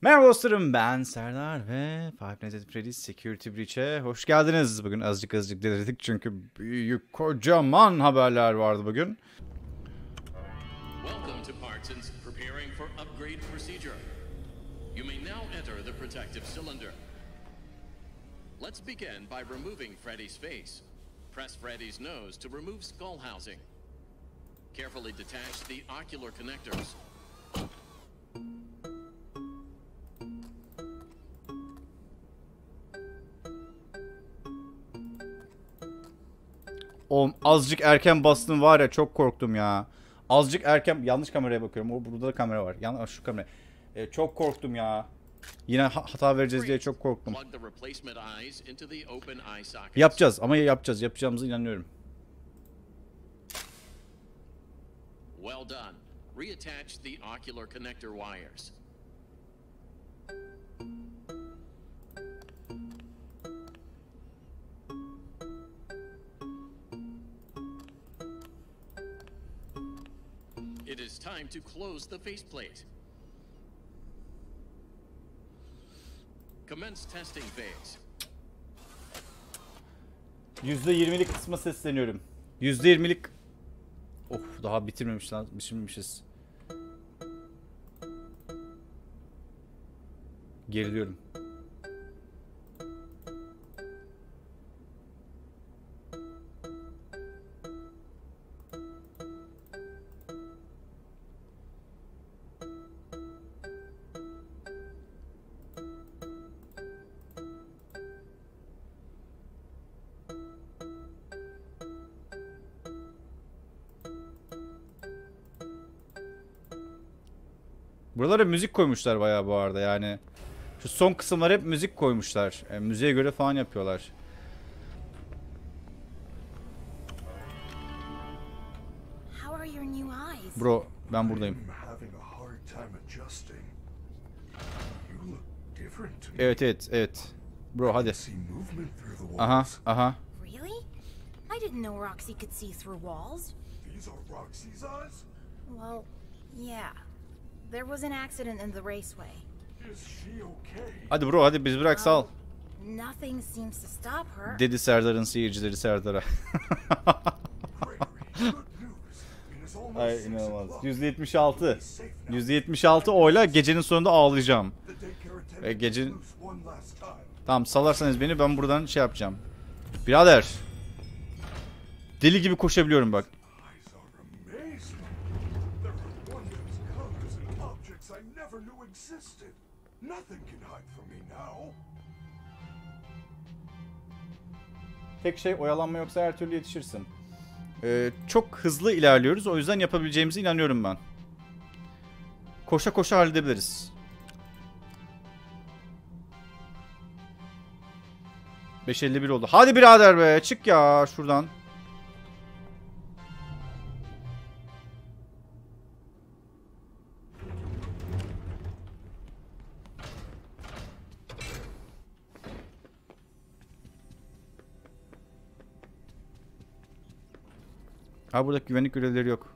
Merhaba dostlarım, ben Serdar ve Freddy Security Breach'e hoş geldiniz. Bugün azıcık delirdik çünkü büyük kocaman haberler vardı bugün. Let's begin by removing Freddy's face. Press Freddy's nose to remove skull housing. Carefully detach the ocular connectors. Oğlum azıcık erken bastım var ya, çok korktum ya. Azıcık erken, yanlış kameraya bakıyorum. O burada da kamera var. Yanlış şu kamera. Çok korktum ya. Yine hata vereceğiz diye çok korktum. Yapacağız ama yapacağız. Yapacağımıza inanıyorum. Well done. Reattach the ocular connector wires. It is time to close the faceplate. Commence testing phase. %20'lik kısma sesleniyorum. %20'lik. Of, daha bitirmemişiz. Geriliyorum. Buralara müzik koymuşlar bayağı bu arada yani. Şu son kısımlar hep müzik koymuşlar. Yani müziğe göre falan yapıyorlar. Bro, ben buradayım. Evet. Bro hadi. Aha. I didn't know Roxy could see through walls. These are Roxy's eyes? Well, yeah. There was an accident in the raceway. Is she okay? Hadi bro, hadi bizi bırak, sal. Nothing seems to stop her. Dedi Serdar'ın seyircileri Serdar'a. Ay inanılmaz. %76 oyla gecenin sonunda ağlayacağım. Tamam, salarsanız beni, ben buradan şey yapacağım. Birader. Deli gibi koşabiliyorum bak. Tek şey oyalanma, yoksa her türlü yetişirsin. Çok hızlı ilerliyoruz, o yüzden yapabileceğimize inanıyorum ben. Koşa koşa halledebiliriz. 5.51 oldu. Hadi birader be, çık ya şuradan. Ha, buradaki güvenlik görevleri yok.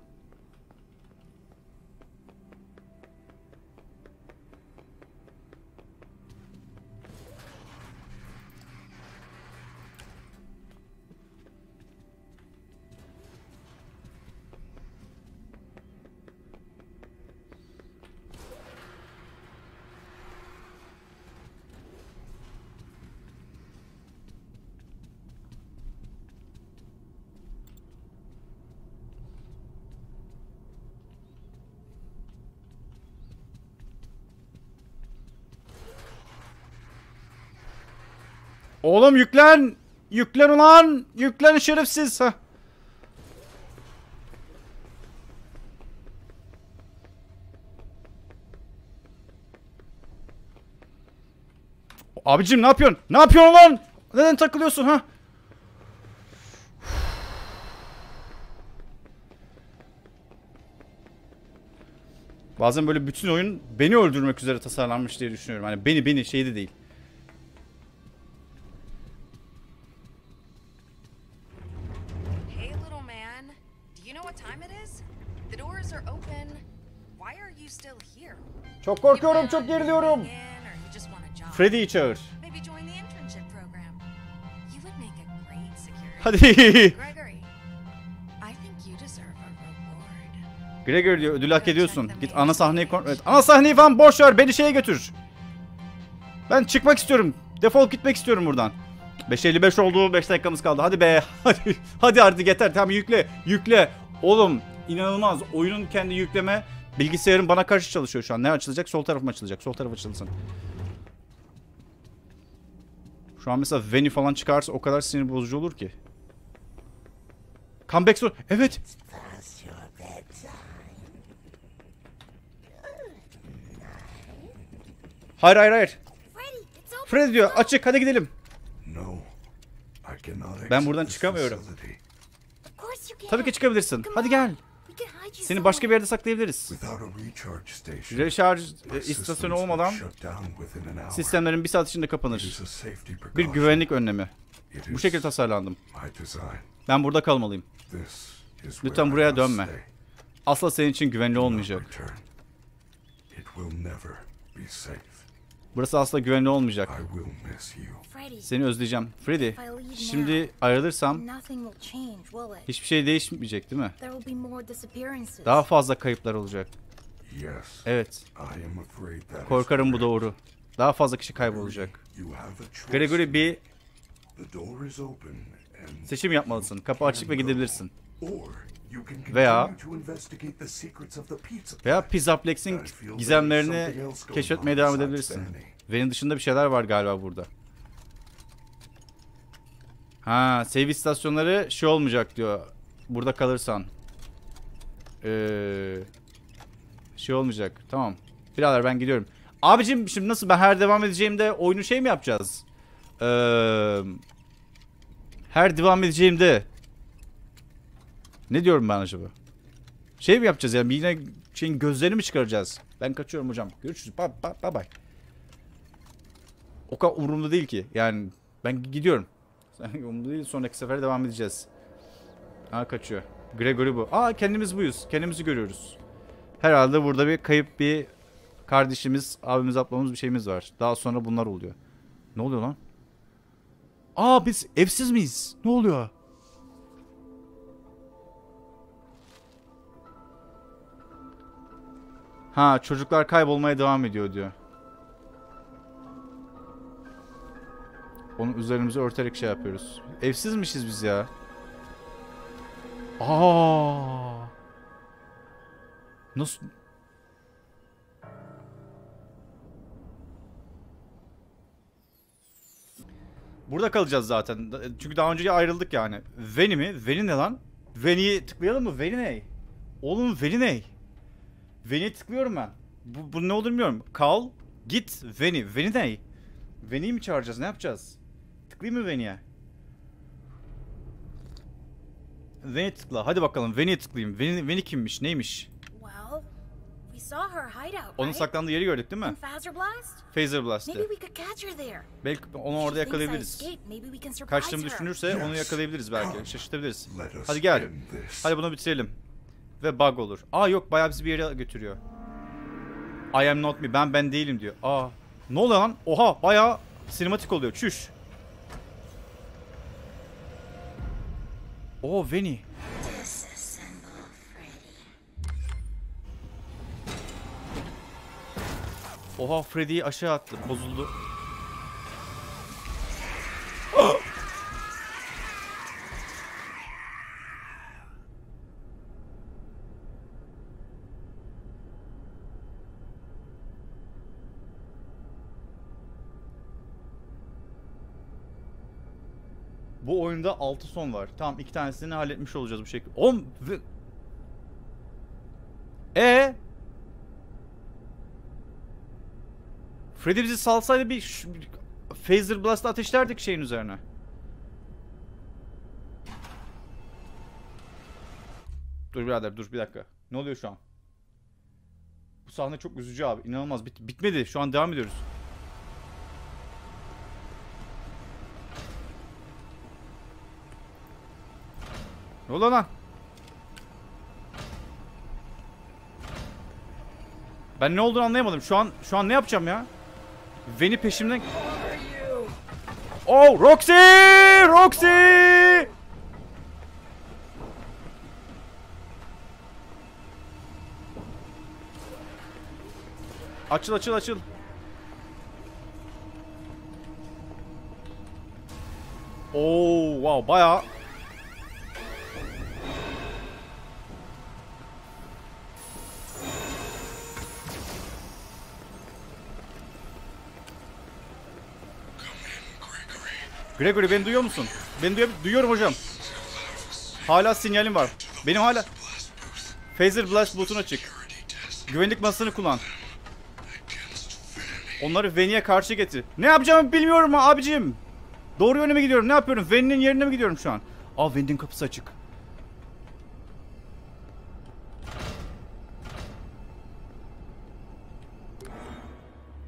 Oğlum yüklen! Yüklen ulan! Yüklen şerefsiz! Heh. Abicim ne yapıyorsun? Ne yapıyorsun lan? Neden takılıyorsun ha? Bazen böyle bütün oyun beni öldürmek üzere tasarlanmış diye düşünüyorum. Hani beni şey de değil. Time it is? The doors are open. Why are you still here? Çok korkuyorum, çok geriliyorum. Freddy'yi çağır. Hadi. Gregory diyor, ödül hak ediyorsun. Git ana sahneyi kontrol et. Ana sahneyi falan boş ver, beni şeye götür. Ben çıkmak istiyorum. Defol, gitmek istiyorum buradan. 5.55 oldu, 5 dakikamız kaldı. Hadi be, hadi, hadi artık yeter. Tamam, yükle, yükle. Oğlum inanılmaz, oyunun kendi yükleme. Bilgisayarım bana karşı çalışıyor şu an. Ne açılacak? Sol tarafım açılacak. Sol taraf açılsın. Şu an mesela Vanny falan çıkarsa o kadar sinir bozucu olur ki. Comeback zor. Evet. Hayır, hayır, hayır. Freddy diyor, açık, hadi gidelim. Ben buradan çıkamıyorum. Tabii ki çıkabilirsin. Hadi gel. Seni başka bir yerde saklayabiliriz. Recharge istasyonu olmadan sistemlerin 1 saat içinde kapanır. Bir güvenlik önlemi. Bu şekilde tasarlandım. Ben burada kalmalıyım. Lütfen buraya dönme. Asla senin için güvenli olmayacak. Burası asla güvenli olmayacak. Seni özleyeceğim. Freddy, şimdi ayrılırsam hiçbir şey değişmeyecek, değil mi? Daha fazla kayıplar olacak. Evet. Korkarım bu doğru. Daha fazla kişi kaybolacak. Gregory, bir seçim yapmalısın. Kapı açık ve gidebilirsin. Veya Pizzaplex'in gizemlerini keşfetmeye devam edebilirsin. Benim dışında bir şeyler var galiba burada. Ha, save istasyonları şey olmayacak diyor. Burada kalırsan şey olmayacak. Tamam. Birader ben gidiyorum. Abicim şimdi nasıl, ben her devam edeceğimde oyunu şey mi yapacağız? Her devam edeceğimde ne diyorum ben acaba? Şey mi yapacağız yani? Yine şeyin gözlerini mi çıkaracağız? Ben kaçıyorum hocam. Görüşürüz. Bye bye. O kadar umurumda değil ki. Yani ben gidiyorum. Umurumda değil. Sonraki sefer devam edeceğiz. Ha, kaçıyor. Gregory bu. Aa, kendimiz buyuz. Kendimizi görüyoruz. Herhalde burada bir kayıp bir kardeşimiz, abimiz, ablamız bir şeyimiz var. Daha sonra bunlar oluyor. Ne oluyor lan? Aa, biz evsiz miyiz? Ne oluyor? Ha, çocuklar kaybolmaya devam ediyor diyor. Onu üzerimize örterek şey yapıyoruz. Evsizmişiz biz ya. Aa! Nasıl? Burada kalacağız zaten. Çünkü daha önce ayrıldık yani. Vanny mi? Vanny ne lan? Vanny'yi tıklayalım mı? Vanny ne? Oğlum Vanny ne? Vanny'ye tıklıyorum ben. Bu ne olur bilmiyorum. Kal, git, Vanny. Vanny ne? Vanny'yi mi çağıracağız? Ne yapacağız? Tıklayayım mı Vanny'ye? Vanny'ye tıkla. Hadi bakalım. Vanny'ye tıklayayım. Vanny kimmiş? Neymiş? Onun saklandığı yeri gördük değil mi? Fazer Blast'ı. Belki onu orada yakalayabiliriz. Kaçtığımı düşünürse onu yakalayabiliriz belki. Şaşırtabiliriz. Hadi gel. Hadi bunu bitirelim. Ve bug olur. Aa yok, bayağı bizi bir yere götürüyor. I am not me. Ben değilim diyor. Aa. Ne oluyor lan? Oha, bayağı sinematik oluyor. Çüş. Oo, Vanny. Oha, Freddy'yi aşağı attı. Bozuldu. Bu oyunda 6 son var. Tamam, 2 tanesini halletmiş olacağız bu şekilde. Freddy bizi salsaydı bir Fazer Blast'ı ateşlerdik şeyin üzerine. Dur birader, dur bir dakika. Ne oluyor şu an? Bu sahne çok üzücü abi. İnanılmaz. Bitmedi. Şu an devam ediyoruz. Ne oluyor lan? Ben ne olduğunu anlayamadım. Şu an ne yapacağım ya? Vanny peşimden. Oh, Roxy! Roxy! Açıl, açıl, açıl. Oo, wow, bayağı. Gregory, beni duyuyor musun? Beni duyuyorum hocam. Hala sinyalim var. Benim hala... Fazer Blast botuna çık. Güvenlik masasını kullan. Onları Vanny'e karşı getir. Ne yapacağımı bilmiyorum abicim. Doğru yöne mi gidiyorum? Ne yapıyorum? Vanny'nin yerine mi gidiyorum şu an? Aa, Vanny'nin kapısı açık.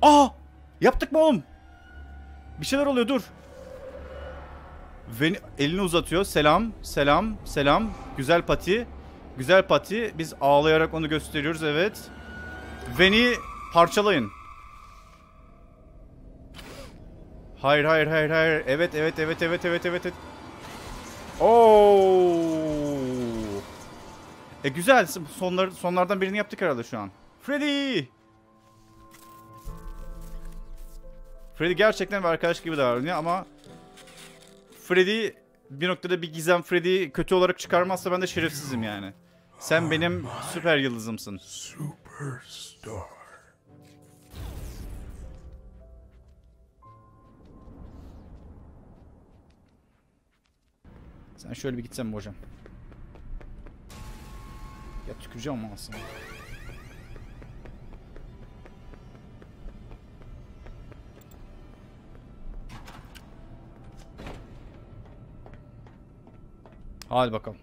Aa! Yaptık mı oğlum? Bir şeyler oluyor, dur. Vanny elini uzatıyor. Selam, selam, selam. Güzel pati. Güzel pati. Biz ağlayarak onu gösteriyoruz, evet. Vanny'i parçalayın. Hayır, hayır, hayır, hayır. Evet, evet, evet, evet, evet, evet, evet. Oo. E güzel. Sonlardan birini yaptık herhalde şu an. Freddy! Freddy gerçekten bir arkadaş gibi davranıyor ama Freddy bir noktada bir gizem. Freddy kötü olarak çıkarmazsa ben de şerefsizim yani. Sen benim süper yıldızımsın. Superstar. Sen şöyle bir gitsen mi hocam? Ya tüküreceğim ama aslında. Hadi bakalım.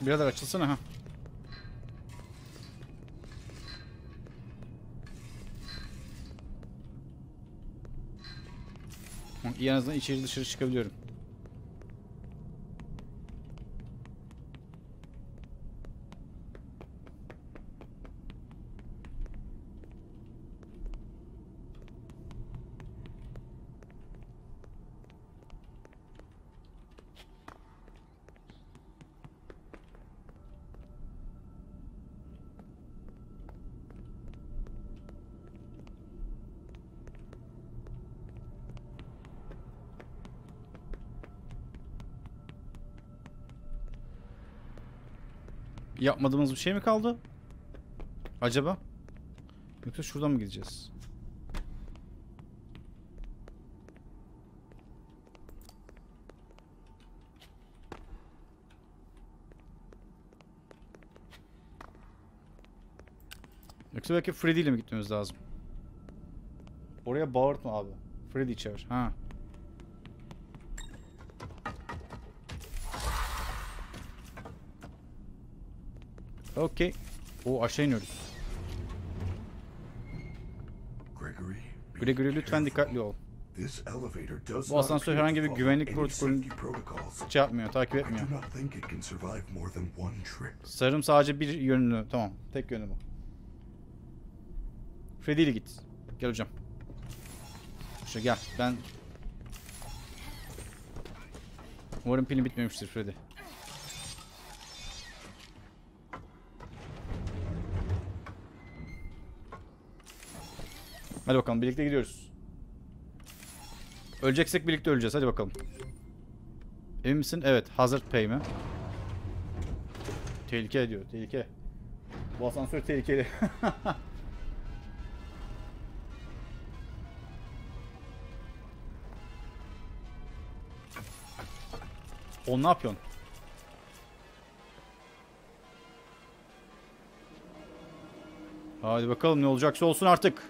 Birader açılsana ha. En azından içeri dışarı çıkabiliyorum. Yapmadığımız bir şey mi kaldı acaba? Yoksa şuradan mı gideceğiz? Yoksa belki Freddy ile mi gitmemiz lazım? Oraya bağırtma abi. Freddy çevir. Ha. Okey. O aşağı iniyoruz. Gregory, lütfen dikkatli ol. Bu asansör herhangi bir güvenlik protokolünü yapmıyor, takip etmiyor. Sarım sadece bir yönünü, tamam. Tek yönü bu. Freddy ile git. Gel hocam. Şu gel. Ben umarım pilim bitmemiştir Freddy. Hadi bakalım, birlikte gidiyoruz. Öleceksek birlikte öleceğiz. Hadi bakalım. Emin misin? Evet. Hazard Pay mi? Tehlike diyor. Tehlike. Bu asansör tehlikeli. O ne yapıyorsun? Hadi bakalım ne olacaksa olsun artık.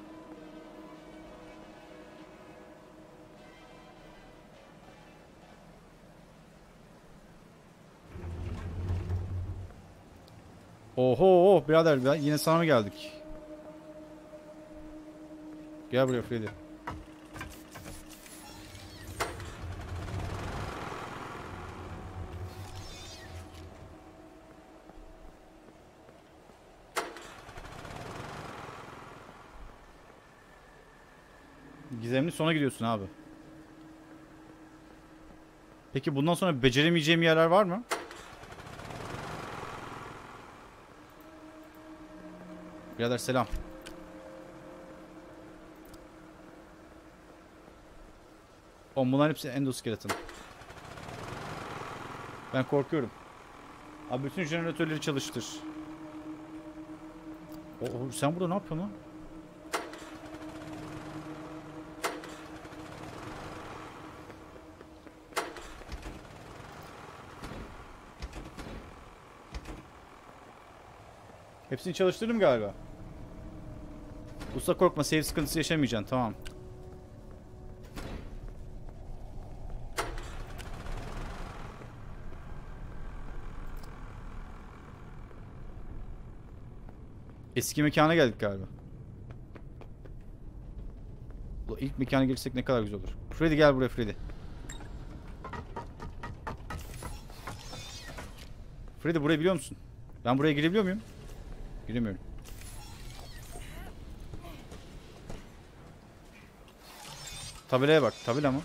Oho oh, birader yine sana mı geldik? Gel buraya Freddy. Gizemli sona gidiyorsun abi. Peki bundan sonra beceremeyeceğim yerler var mı? Birader selam. O bunların hepsi endoskeleton. Ben korkuyorum. Abi bütün jeneratörleri çalıştır. Oo, sen burada ne yapıyorsun lan? Hepsini çalıştırdım galiba. Usta korkma, save sıkıntısı yaşamayacaksın, tamam. Eski mekana geldik galiba. İlk mekana girsek ne kadar güzel olur. Freddy gel buraya Freddy. Freddy burayı biliyor musun? Ben buraya girebiliyor muyum? Giremiyorum. Tabelaya bak. Tabela mı?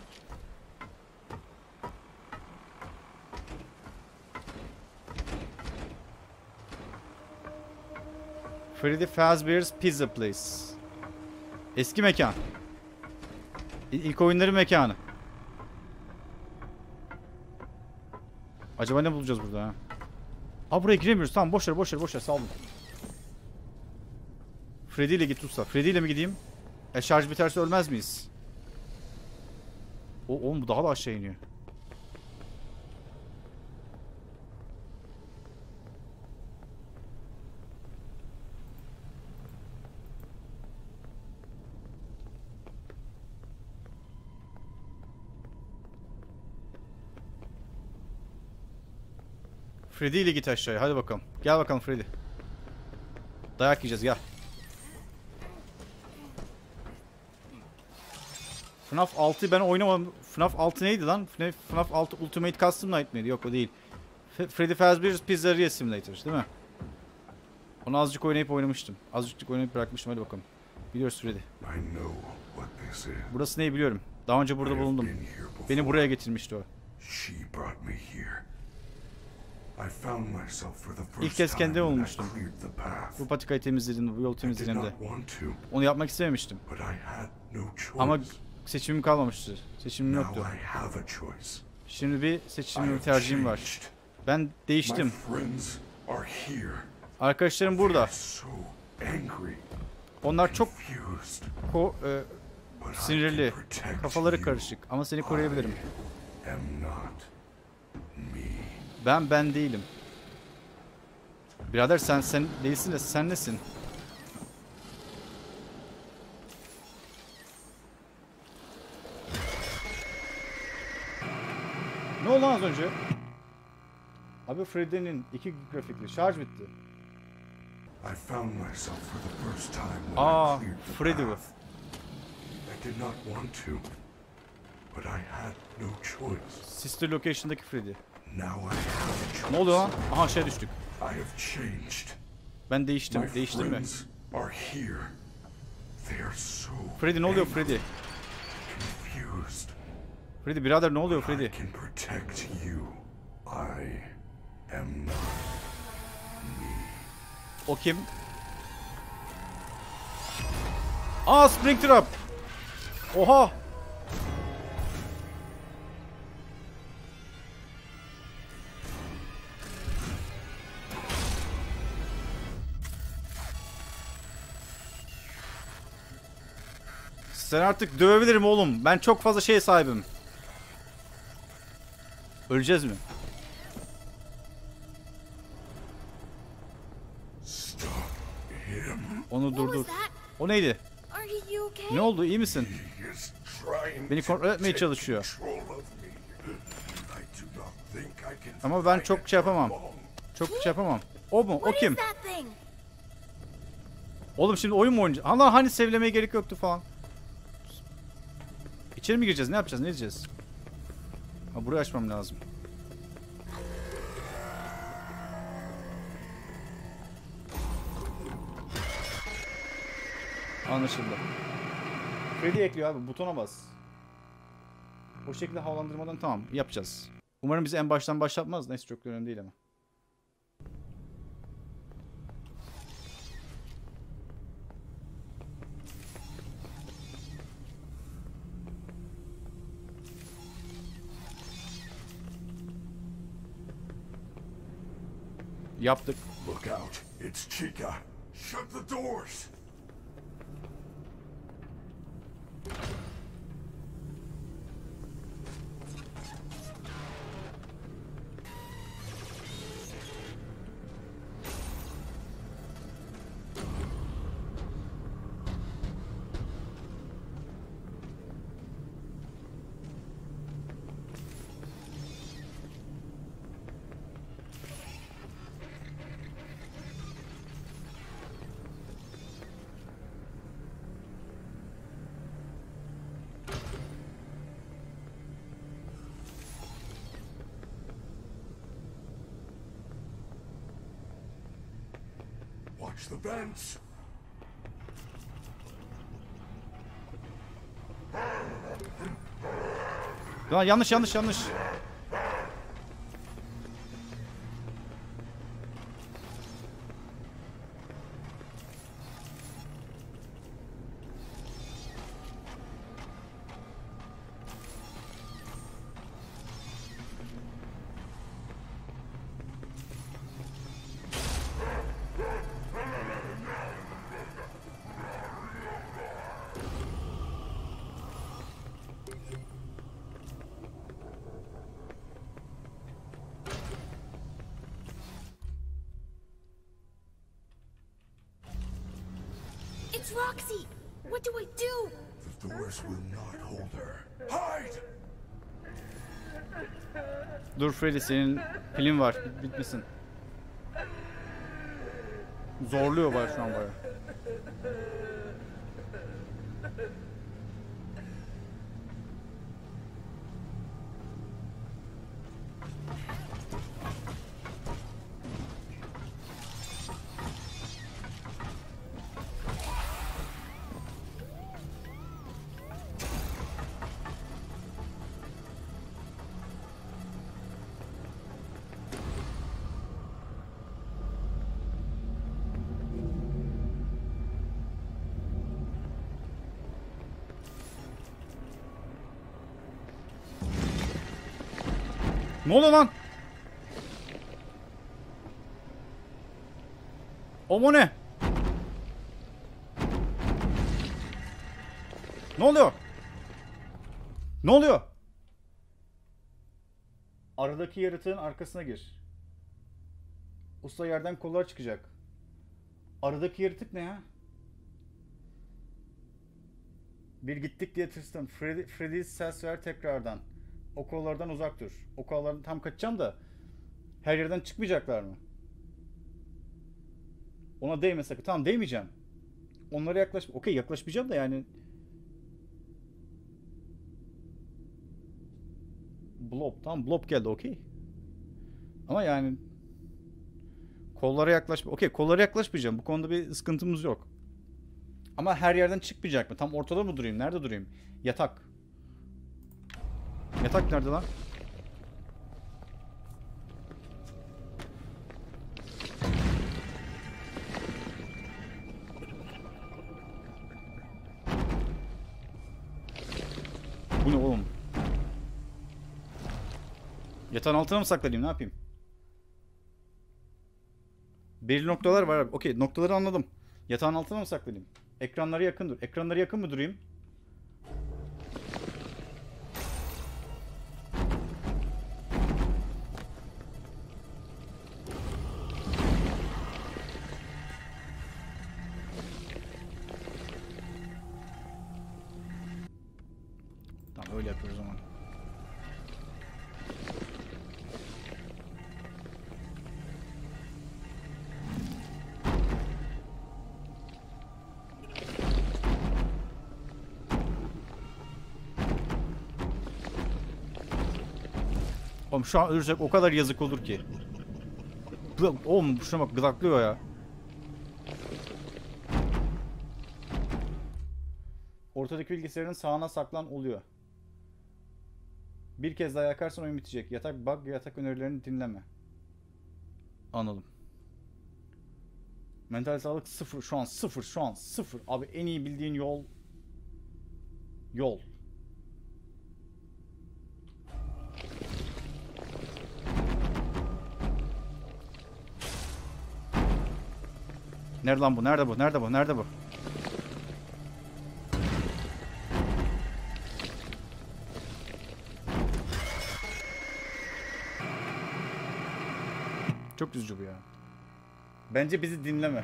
Freddy Fazbear's Pizza Place. Eski mekan. İlk oyunların mekanı. Acaba ne bulacağız burada ha? Aa buraya giremiyoruz. Tamam boş ver boş ver boş ver saldım. Freddy ile git usta. Freddy ile mi gideyim? E şarj biterse ölmez miyiz? O oğlum bu daha da aşağı iniyor. Freddy ile git aşağıya. Hadi bakalım. Gel bakalım Freddy. Dayak yiyeceğiz gel. FNAF 6 ben oynamadım. FNAF 6 neydi lan? FNAF 6 Ultimate Custom Night miydi? Yok o değil. Freddy Fazbear's Pizzeria Simulator değil mi? Onu azıcık oynayıp oynamıştım. Azıcık oynayıp bırakmıştım. Hadi bakalım. Biliyoruz Freddy. Burası neyi biliyorum. Daha önce burada bulundum. Beni buraya getirmişti o. İlk kez kendime olmuştum. Bu patikayı temizledim, bu yol temizledim. Onu yapmak istememiştim. Ama seçimim kalmamıştı. Seçimim yoktu. Şimdi bir seçimim, tercihim var. Ben değiştim. Arkadaşlarım burada. Onlar çok sinirli, kafaları karışık. Ama seni koruyabilirim. Ben değilim. Birader sen değilsin de sen nesin? Ne oldu az önce? Abi Freddy'nin iki grafikli şarj bitti. Aa, Freddy bu. Sister location'daki Freddy. Ne oldu lan? Aha aşağı düştük. Ben değiştim mi? Freddy ne oluyor Freddy? Freddy birader ne oluyor Freddy? O kim? Aa Springtrap! Oha! Sen artık dövebilirim oğlum. Ben çok fazla şeye sahibim. Öleceğiz mi? Onu Onu durdur. O neydi? Ne oldu? İyi misin? Beni kontrol etmeye çalışıyor. Ama ben çok şey yapamam. Çok şey yapamam. O mu? O kim? Oğlum şimdi oyun mu oynayacağız? Allah hani sevlemeye gerek yoktu falan. İçeri mi gireceğiz? Ne yapacağız? Ne diyeceğiz? Ha, burayı açmam lazım. Anlaşıldı. Freddy ekliyor abi. Butona bas. O şekilde havalandırmadan tamam yapacağız. Umarım bizi en baştan başlatmaz. Neyse çok önemli değil ama. Yaptık. Look out. It's Chica. Shut the doors. The vents. Ya, yanlış. Roxy, what do I do? The doors will not hold her. Hide! Dur Freddy, senin pilin var, bitmesin. Zorluyor var şu an bayağı. Ne oluyor lan? O ne? Ne oluyor? Aradaki yaratığın arkasına gir. Usta yerden kollar çıkacak. Aradaki yaratık ne ya? Bir gittik diye tırstım. Freddy ses ver tekrardan. O kollardan uzak dur. O kollardan tam kaçacağım da her yerden çıkmayacaklar mı? Ona değme sakın. Tamam değmeyeceğim. Onlara yaklaşma. Okey yaklaşmayacağım da yani. Blob. Tamam blob geldi okey. Ama yani kollara yaklaşma. Okey kollara yaklaşmayacağım. Bu konuda bir sıkıntımız yok. Ama her yerden çıkmayacak mı? Tam ortada mı durayım? Nerede durayım? Yatak. Yatak nerede lan? Bu ne oğlum? Yatağın altına mı saklayayım? Ne yapayım? Belirli noktalar var abi. Okey, noktaları anladım. Yatağın altına mı saklayayım? Ekranlara yakın dur. Ekranlara yakın mı durayım? Oğlum şu an ölürsek o kadar yazık olur ki. Oğlum şuna bak, gıdaklıyor ya. Ortadaki bilgisayarın sağına saklan oluyor. Bir kez daha yakarsan oyun bitecek. Yatak bug, yatak önerilerini dinleme. Anladım. Mental sağlık sıfır şu an, sıfır şu an, sıfır. Abi en iyi bildiğin yol. Yol. Nerede lan bu? Nerede bu? Nerede bu? Nerede bu? Çok üzücü bu ya. Bence bizi dinleme.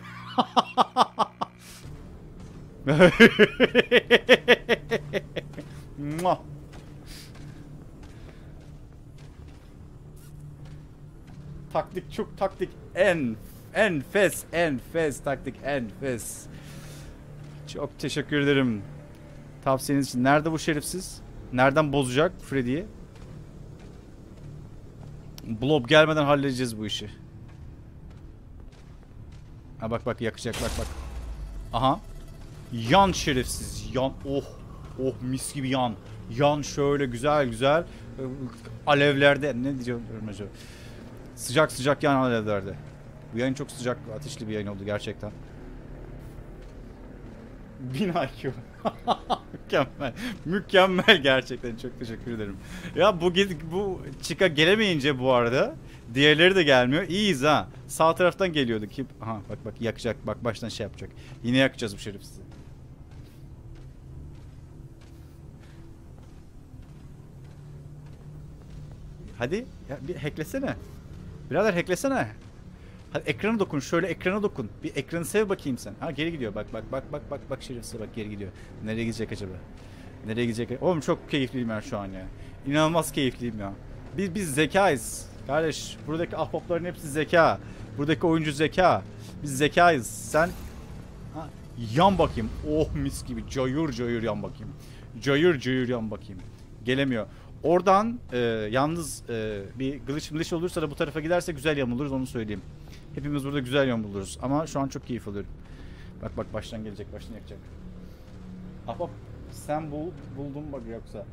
Taktik çok taktik enfes taktik enfes. Çok teşekkür ederim tavsiyeniz için. Nerede bu şerefsiz? Nereden bozacak Freddy'yi? Blob gelmeden halledeceğiz bu işi. Ha bak bak, yakacak bak bak. Aha. Yan şerefsiz. Yan. Oh. Oh mis gibi yan. Yan şöyle güzel güzel. Alevlerde. Ne diyeceğim acaba? Sıcak sıcak yan alevlerde. Bu yayın çok sıcak, ateşli bir yayın oldu gerçekten. 1000 IQ. Mükemmel. Mükemmel gerçekten. Çok teşekkür ederim. Ya bu Chica gelemeyince bu arada diğerleri de gelmiyor. İyiyiz ha. Sağ taraftan geliyorduk. Aha bak bak, yakacak. Bak baştan şey yapacak. Yine yakacağız bu şerefsizi. Hadi ya, bir hacklesene. Birader hacklesene. Hadi ekrana dokun, şöyle ekrana dokun. Bir ekranı sev bakayım sen. Ha geri gidiyor. Bak bak bak bak bak bak, şerefsiz bak, geri gidiyor. Nereye gidecek acaba? Nereye gidecek? Oğlum çok keyifliyim ben şu an ya. İnanılmaz keyifliyim ya. Biz zekayız. Kardeş, buradaki ahbapların hepsi zeka. Buradaki oyuncu zeka. Biz zekayız. Sen ha, yan bakayım. Oh mis gibi. Cayır cayır yan bakayım. Cayır cayır yan bakayım. Gelemiyor. Oradan yalnız bir glitch olursa da bu tarafa giderse güzel yamuluruz, onu söyleyeyim. Hepimiz burada güzel yamuluruz ama şu an çok keyif alıyorum. Bak bak, baştan gelecek, baştan yakacak. Ahbap sen buldun bak yoksa.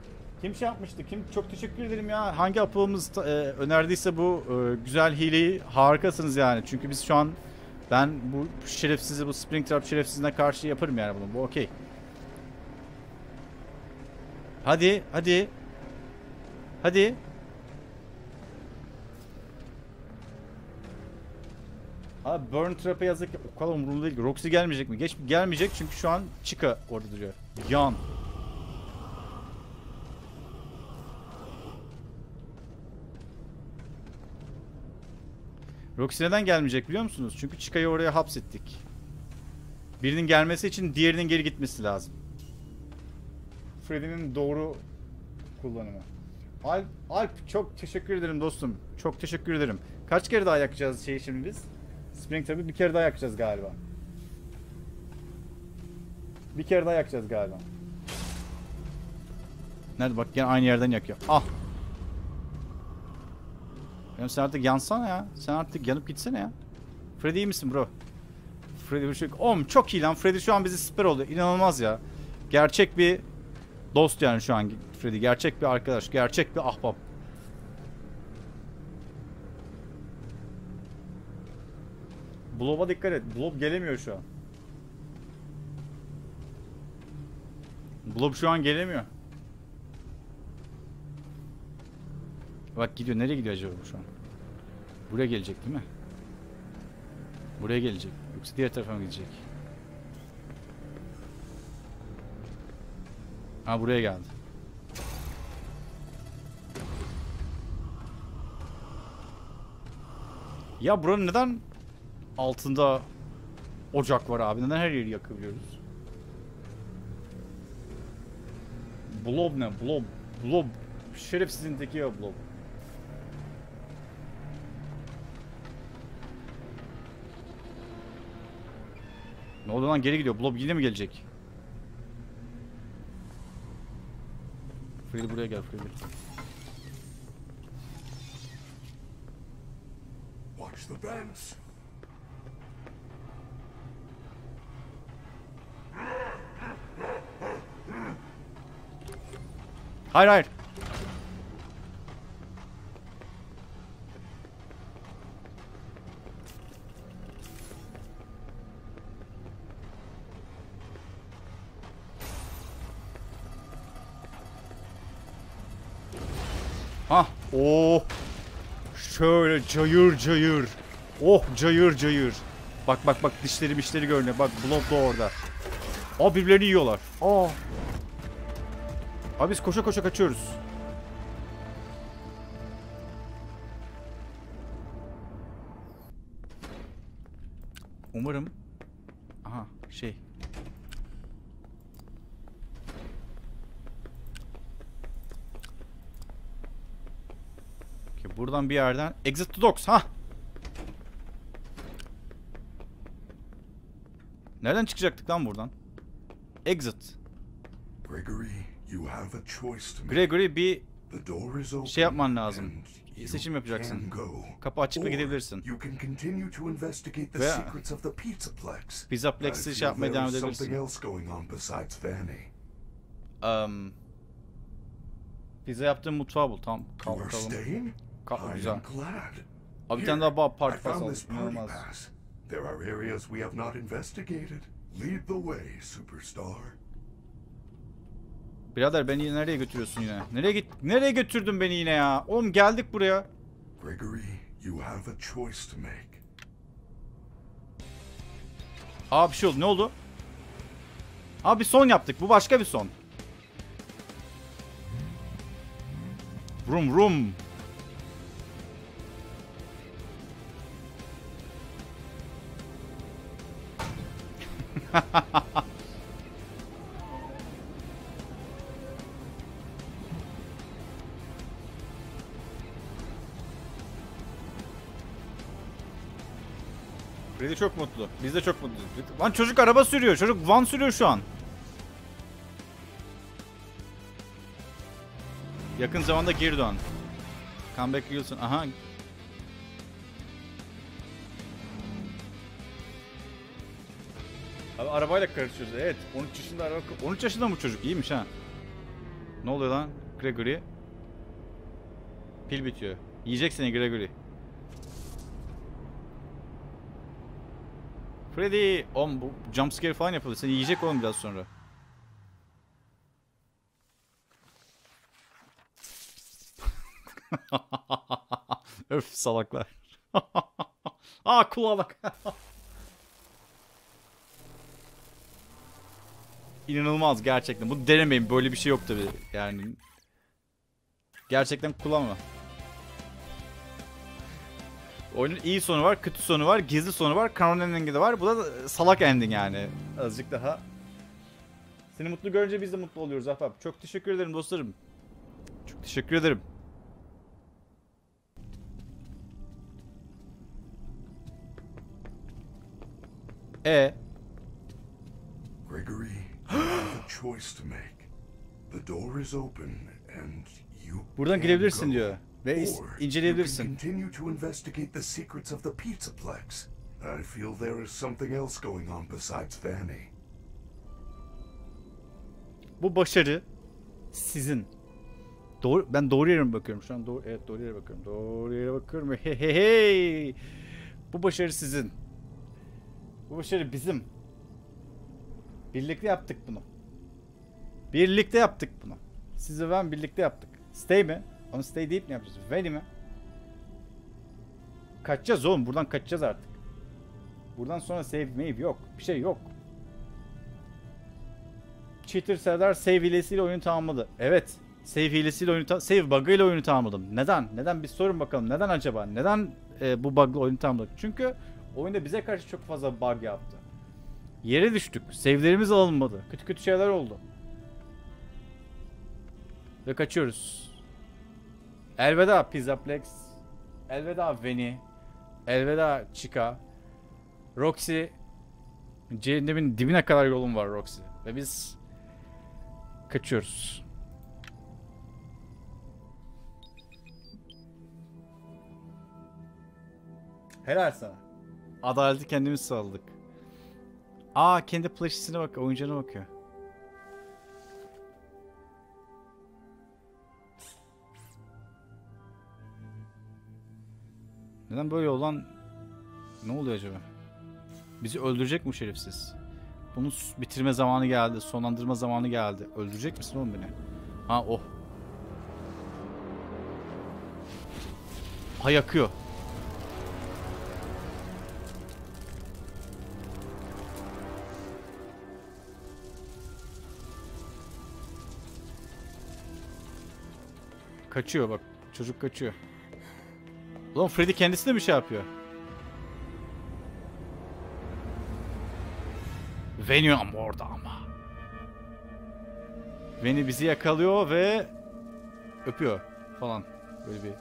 Kim şey yapmıştı? Kim? Çok teşekkür ederim ya. Hangi ahbabımız önerdiyse bu güzel hileyi, harikasınız yani. Çünkü biz şu an ben bu şerefsizi, bu Springtrap şerefsizine karşı yaparım yani bunu. Bu okey. Hadi hadi. Hadi. Abi burn trap'e yazık ki o kadar umurumda değil. Roxy gelmeyecek mi? Geç gelmeyecek çünkü şu an Chica orada duruyor. Yan. Roxy neden gelmeyecek biliyor musunuz? Çünkü Chica'yı oraya hapsettik. Birinin gelmesi için diğerinin geri gitmesi lazım. Freddy'nin doğru kullanımı. Alp çok teşekkür ederim dostum. Çok teşekkür ederim. Kaç kere daha yakacağız şeyi şimdi biz? Springtrap'ı bir kere daha yakacağız galiba. Bir kere daha yakacağız galiba. Nerede bak, yine aynı yerden yakıyor. Ah. Ya sen artık yansana ya. Sen artık yanıp gitsene ya. Freddy iyi misin bro? Freddy bir şey. Oğlum çok iyi lan. Freddy şu an bizi süper oldu. İnanılmaz ya. Gerçek bir dost yani şu an Freddy. Gerçek bir arkadaş. Gerçek bir ahbap. Blob'a dikkat et. Blob gelemiyor şu an. Blob şu an gelemiyor. Bak gidiyor. Nereye gidiyor acaba şu an? Buraya gelecek değil mi? Buraya gelecek. Yoksa diğer tarafa mı gidecek? Ha buraya geldi. Ya buranın neden altında ocak var abi? Neden her yeri yakabiliyoruz? Blob ne? Blob. Blob. Şerefsizindeki ya blob. Ne oldu lan? Geri gidiyor. Blob yine mi gelecek? Freddy buraya gel, Freddy. Watch the vents. Hayır hayır. Hah. Oh. Şöyle cayır cayır. Oh cayır cayır. Bak bak bak, dişleri mişleri görünüyor. Bak blob da orada. Aa, birbirlerini yiyorlar. Aa. Abi biz koşa koşa kaçıyoruz. Umarım. Aha şey. Okay, buradan bir yerden. Exit to dogs. Ha. Nereden çıkacaktık lan buradan? Exit. Gregory. Gregory, bir şey yapman lazım. Seçim yapacaksın. Kapı açıkla gidebilirsin. Veya Pizzaplex'i şey yapmaya devam edebilirsin. Pizza yaptığın mutfağı bul. Tamam, kalkalım. Kalk, güzel. Abi bir tane daha bar party pass aldım. İnanılmaz. Birader beni nereye götürüyorsun yine? Nereye götürdün beni yine ya? Oğlum geldik buraya. Gregory, you have a choice to make. Aa, bir şey oldu. Ne oldu? Aa, bir son yaptık. Bu başka bir son. Vroom vroom. Freddy çok mutlu. Biz de çok mutluyuz. Lan çocuk araba sürüyor. Çocuk van sürüyor şu an. Yakın zamanda geri dön. Comeback Wilson. Aha. Abi arabayla karışıyoruz. Evet. 13 yaşında araba... 13 yaşında mı çocuk? İyiymiş ha. Ne oluyor lan? Gregory. Pil bitiyor. Yiyecek seni Gregory. Freddy, oğlum bu jumpscare falan yapıldı. Seni yiyecek oğlum biraz sonra. Öf salaklar. Aa, kulağa bak. İnanılmaz gerçekten. Bunu denemeyin. Böyle bir şey yok tabii. Yani gerçekten kullanma. Oyunun iyi sonu var, kötü sonu var, gizli sonu var, kanon endingi de var. Bu da salak ending yani. Azıcık daha. Seni mutlu görünce biz de mutlu oluyoruz ahbap. Çok teşekkür ederim dostlarım. Çok teşekkür ederim. Gregory, you have a choice to make. The door is open and you. Buradan girebilirsin diyor. Ve inceleyebilirsin. Bu başarı sizin. Doğru, ben doğru yere mi bakıyorum şu an? Doğru, evet doğru yere bakıyorum. Doğru yere bakıyorum. Hey hey hey. Bu başarı sizin. Bu başarı bizim. Birlikte yaptık bunu. Birlikte yaptık bunu. Siz ve ben birlikte yaptık. Stay mi? Onu stay deyip ne yapacağız? Vanny mi? Kaçacağız oğlum. Buradan kaçacağız artık. Buradan sonra save mave yok. Bir şey yok. Cheater Serdar save hilesiyle oyunu tamamladı. Evet. Save hilesiyle oyunu save bug'ıyla oyunu tamamladım. Neden? Neden? Bir sorun bakalım. Neden acaba? Neden bu bug'la oyunu tamamladık? Çünkü oyunda bize karşı çok fazla bug yaptı. Yere düştük. Save'lerimiz alınmadı. Kötü kötü şeyler oldu. Ve kaçıyoruz. Elveda Pizzaplex, elveda Vanny, elveda Chica, Roxy, cehennemin dibine kadar yolum var Roxy ve biz kaçıyoruz. Helal sana. Adaleti kendimiz sağladık. Aa, kendi plush'isine bak, oyuncana bakıyor. Neden böyle olan? Ne oluyor acaba? Bizi öldürecek mi şerefsiz? Bunun bitirme zamanı geldi, sonlandırma zamanı geldi. Öldürecek misin oğlum beni? Ha, oh. Ha, yakıyor. Kaçıyor bak. Çocuk kaçıyor. Ulan Freddy kendisi de bir şey yapıyor. Vanny ama orada ama. Vanny bizi yakalıyor ve öpüyor falan. Böyle bir...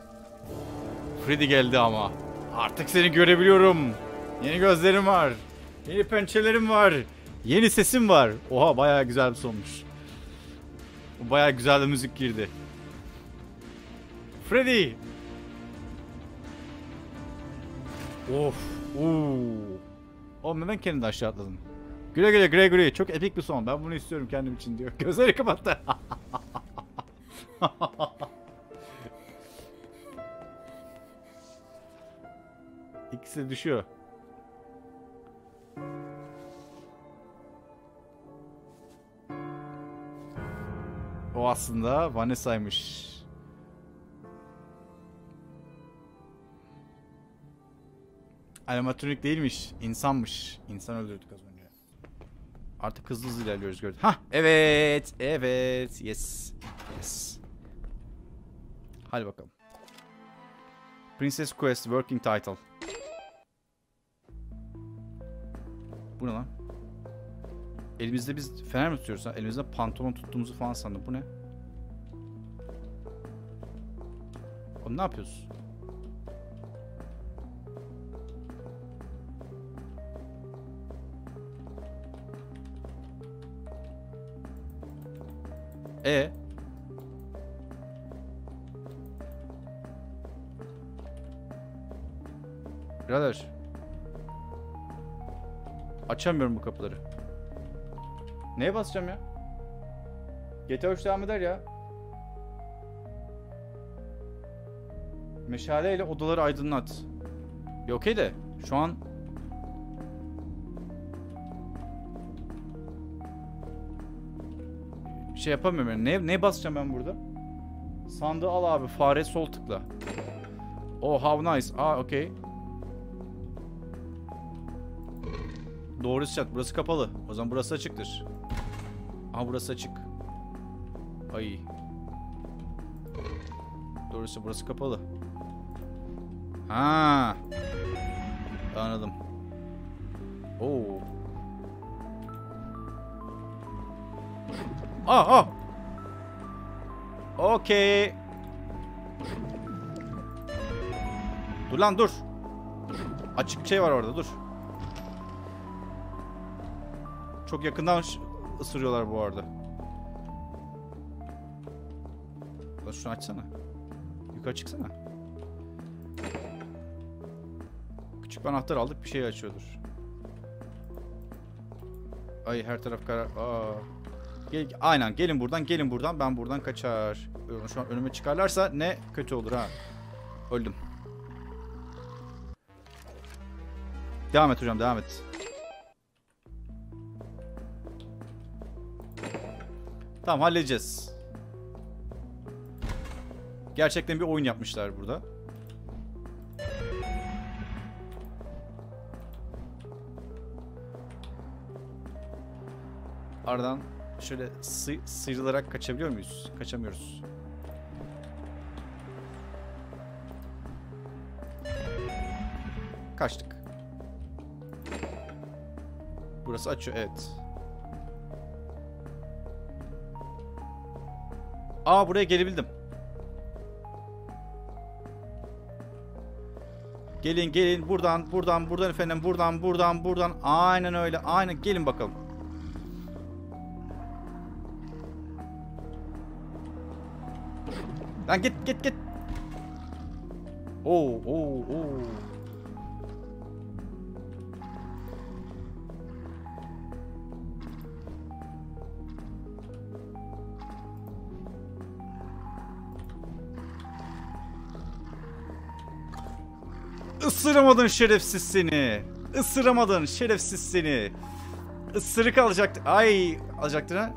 Freddy geldi ama. Artık seni görebiliyorum. Yeni gözlerim var. Yeni pençelerim var. Yeni sesim var. Oha, bayağı güzel bir sonmuş. Bayağı güzel de müzik girdi. Freddy! Of. Ooo. Oğlum neden kendini aşağı atladın? Güle güle Gregory. Çok epik bir son. Ben bunu istiyorum kendim için diyor. Gözleri kapattı. İkisi düşüyor. O aslında Vanessa'ymış. Animatronik değilmiş. İnsanmış. İnsan öldürdük az önce. Artık hızlı hızlı ilerliyoruz, gördüm. Hah, evet. Evet. Yes. Yes. Hadi bakalım. Princess Quest Working Title. Bu ne lan? Elimizde biz fener mi tutuyoruz ha? Elimizde pantolon tuttuğumuzu falan sandım. Bu ne? Oğlum ne yapıyoruz? Birader. Açamıyorum bu kapıları. Neye basacağım ya? GTA 3 devam eder ya. Meşaleyle odaları aydınlat. Ya okey de şu an şey yapamıyorum yani. Ne basacağım ben burada? Sandığı al abi. Fare sol tıkla. Oh, how nice. Aa, okey. Doğrusu çat. Burası kapalı. O zaman burası açıktır. Aha, burası açık. Ay. Doğrusu burası kapalı. Ha. Anladım. Oo. Aa. Okey. Dur lan, dur. Açık bir şey var orada, dur. Çok yakından ısırıyorlar bu arada. Şunu açsana. Yukarı çıksana. Küçük bir anahtar aldık, bir şey açıyordur. Ay, her taraf karar. Aa. Gel, aynen, gelin buradan, gelin buradan. Ben buradan kaçar. Şu an önüme çıkarlarsa ne kötü olur ha. Öldüm. Devam et hocam, devam et. Tamam, halledeceğiz. Gerçekten bir oyun yapmışlar burada. Aradan şöyle sıyrılarak kaçabiliyor muyuz? Kaçamıyoruz. Kaçtık. Burası açıyor, evet. Aa, buraya gelebildim. Gelin, gelin. Buradan, buradan, buradan efendim. Buradan, buradan, buradan. Aynen öyle. Aynen. Gelin bakalım. Lan git, git, git. Oo, oo, oo. Isıramadın şerefsiz seni. Isıramadın şerefsiz seni. Isırık alacaktı. Ay alacaktı ha.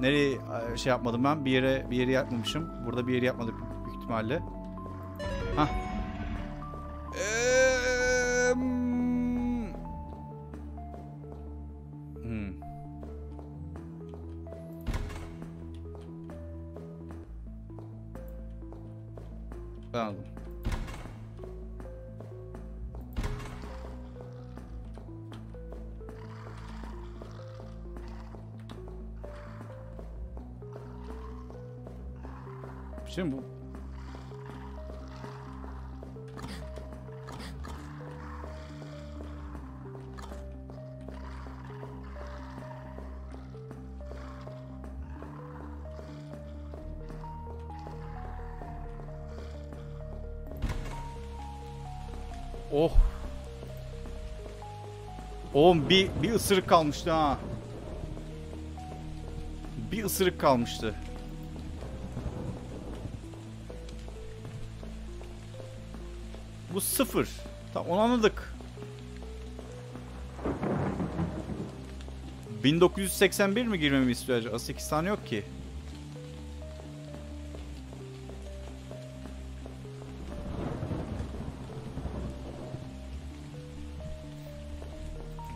Nereye şey yapmadım ben? Bir yere yapmamışım. Burada bir yeri yapmadık büyük ihtimalle. Hah. Tamam. Şimdi bu. Oh. Oğlum bir ısırık kalmıştı ha. Bir ısırık kalmıştı. Bu sıfır. Tamam, onu anladık. 1981 mi girmemi istiyor acaba? 8 tane yok ki.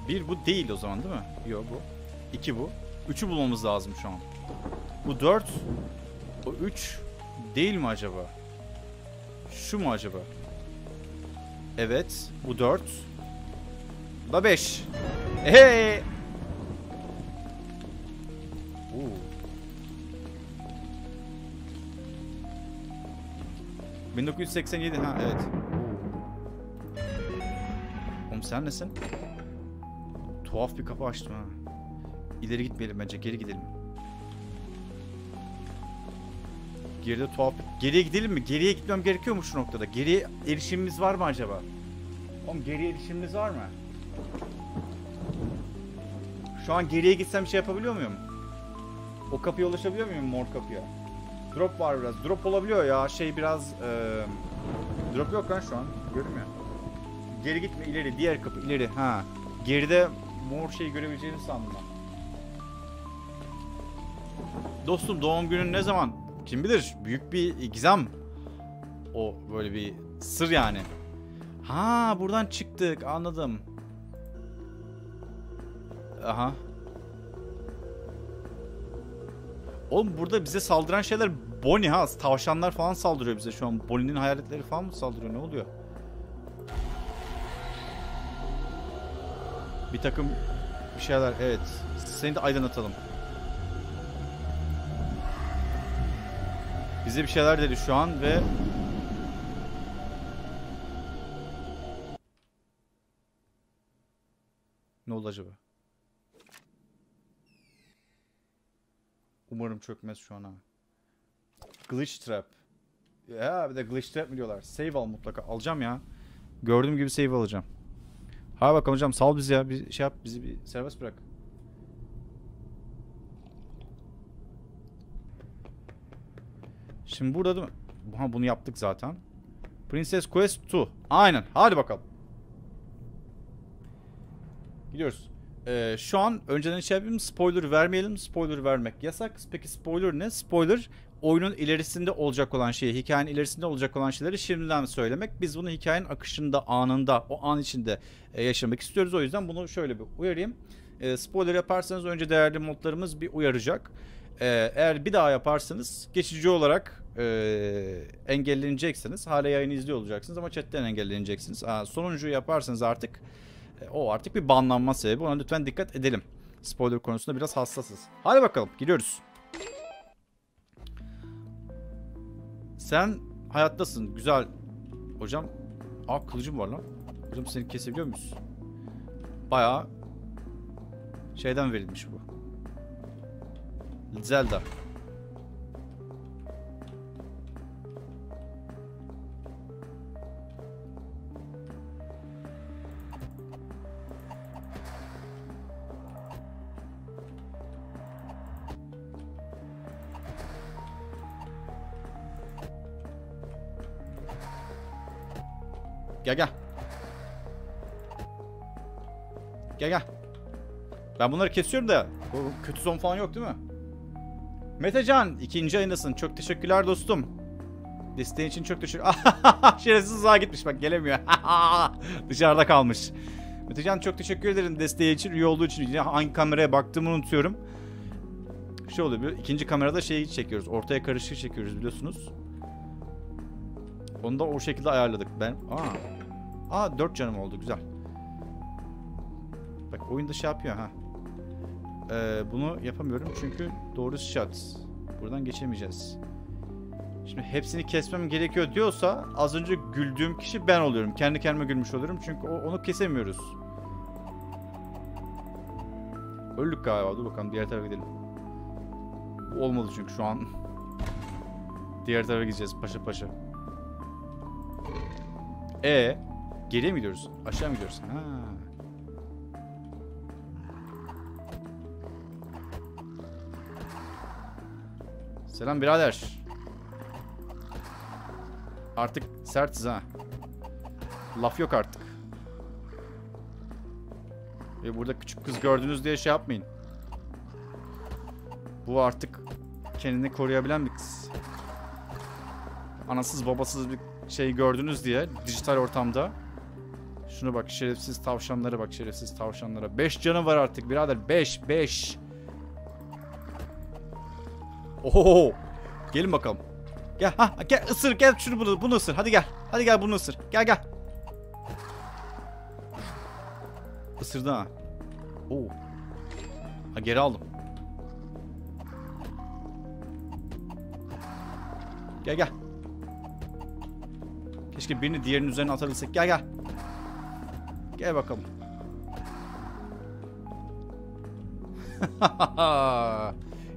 Bir bu değil o zaman değil mi? Yok bu. 2 bu. 3'ü bulmamız lazım şu an. Bu 4. O 3 değil mi acaba? Şu mu acaba? Evet. Bu 4. Bu da 5. Hey! Oo. 1987 ha evet. Oğlum sen nesin? Tuhaf bir kapı açtım ha. İleri gitmeyelim bence, geri gidelim. Geride tuhaf. Geriye gidelim mi? Geriye gitmem gerekiyor mu şu noktada? Geriye erişimimiz var mı acaba? Oğlum geriye erişimimiz var mı? Şu an geriye gitsem şey yapabiliyor muyum? O kapıya ulaşabiliyor muyum, mor kapıya? Drop var biraz. Drop olabiliyor ya. Şey biraz drop yok lan şu an. Görmüyor. Geri gitme, ileri. Diğer kapı ileri. Ha. Geride mor şeyi görebileceğimi sandım ben. Dostum doğum günün ne zaman? Kim bilir? Büyük bir gizem. O böyle bir sır yani. Ha buradan çıktık. Anladım. Aha. Oğlum burada bize saldıran şeyler Bonnie ha. Tavşanlar falan saldırıyor bize şu an. Bonnie'nin hayaletleri falan mı saldırıyor? Ne oluyor? Bir takım bir şeyler, evet. Seni de aydınlatalım. Bize bir şeyler dedi şu an ve... Ne oldu acaba? Umarım çökmez şu an ha. Glitchtrap. Ya bir de Glitchtrap mi diyorlar? Save al mutlaka. Alacağım ya. Gördüğüm gibi save alacağım. Ha bakalım hocam, sal bizi ya, bir şey yap, bizi bir serbest bırak. Şimdi burada değil mi? Ha, bunu yaptık zaten. Princess Quest 2. Aynen. Hadi bakalım. Gidiyoruz. Şu an önceden şey yapayım, spoiler vermeyelim. Spoiler vermek yasak. Peki spoiler ne? Spoiler oyunun ilerisinde olacak olan şeyi, hikayenin ilerisinde olacak olan şeyleri şimdiden söylemek. Biz bunu hikayenin akışında, anında, o an içinde yaşamak istiyoruz. O yüzden bunu şöyle bir uyarayım. Spoiler yaparsanız önce değerli modlarımız bir uyaracak. Eğer bir daha yaparsanız geçici olarak engelleneceksiniz. Hala yayını izliyor olacaksınız ama chatten engelleneceksiniz. Sonuncuyu yaparsanız artık o artık bir banlanma sebebi. Ona lütfen dikkat edelim. Spoiler konusunda biraz hassasız. Hadi bakalım, gidiyoruz. Sen hayattasın. Güzel. Hocam. Aa kılıcım var lan. Hocam seni kesebiliyor muyuz? Bayağı şeyden verilmiş bu. Zelda. Gel gel. Gel gel. Ben bunları kesiyorum da kötü zon falan yok değil mi? Metecan 2. ayındasın. Çok teşekkürler dostum. Desteğin için çok teşekkür. Şerefsiz uzağa gitmiş bak, gelemiyor. Dışarıda kalmış. Metecan çok teşekkür ederim desteği için, üye olduğu için. Yine hangi kameraya baktığımı unutuyorum. Şey oluyor, ikinci kamerada şeyi çekiyoruz. Ortaya karışık çekiyoruz biliyorsunuz. Onu da o şekilde ayarladık. Ben 4 canım oldu, güzel. Bak oyunda şey yapıyor ha. Bunu yapamıyorum çünkü doğru shot. Buradan geçemeyeceğiz. Şimdi hepsini kesmem gerekiyor diyorsa az önce güldüğüm kişi ben oluyorum. Kendi kendime gülmüş olurum çünkü onu kesemiyoruz. Öldük galiba. Dur bakalım diğer tarafa gidelim. Olmadı çünkü şu an. Diğer tarafa gideceğiz paşa paşa. Geriye mi gidiyoruz? Aşağı mı gidiyoruz? Ha. Selam birader. Artık sertiz ha. Laf yok artık. Ve burada küçük kız gördünüz diye şey yapmayın. Bu artık kendini koruyabilen bir kız. Anasız babasız bir şey gördünüz diye dijital ortamda. Şuna bak, şerefsiz tavşanlara bak, şerefsiz tavşanlara. 5 canı var artık birader. 5. Oho. Gelin bakalım. Gel ha, gel ısır, gel şunu, bunu ısır. Hadi gel. Hadi gel bunu ısır. Gel gel. Isırdı ha. Oo. Ha, geri aldım. Gel gel. Keşke birini diğerinin üzerine atabilsek. Gel gel. Gel bakalım.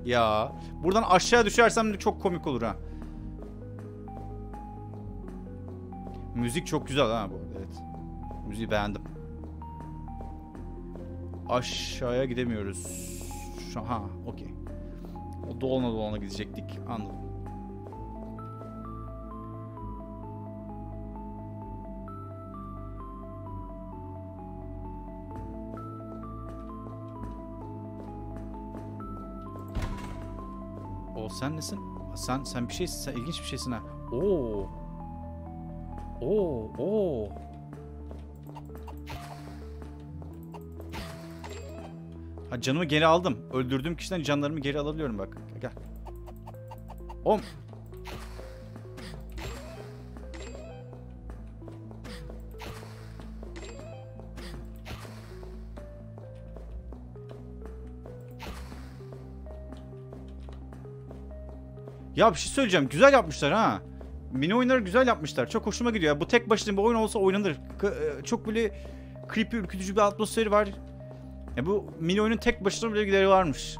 Ya. Buradan aşağı düşersem de çok komik olur ha. Müzik çok güzel ha bu arada. Evet. Müziği beğendim. Aşağıya gidemiyoruz. Ha, okey. O dolana dolana gidecektik. Anladım. Sen nesin? Sen bir şeysin. Sen ilginç bir şeysin ha. Oo. Ha, canımı geri aldım. Öldürdüğüm kişiden canlarımı geri alabiliyorum bak. Gel. Om. Ya bir şey söyleyeceğim. Güzel yapmışlar ha. Mini oyunları güzel yapmışlar. Çok hoşuma gidiyor. Ya, bu tek başına bir oyun olsa oynanır. Çok böyle creepy, ürkütücü bir atmosferi var. Ya, bu mini oyunun tek başına bile gideri varmış.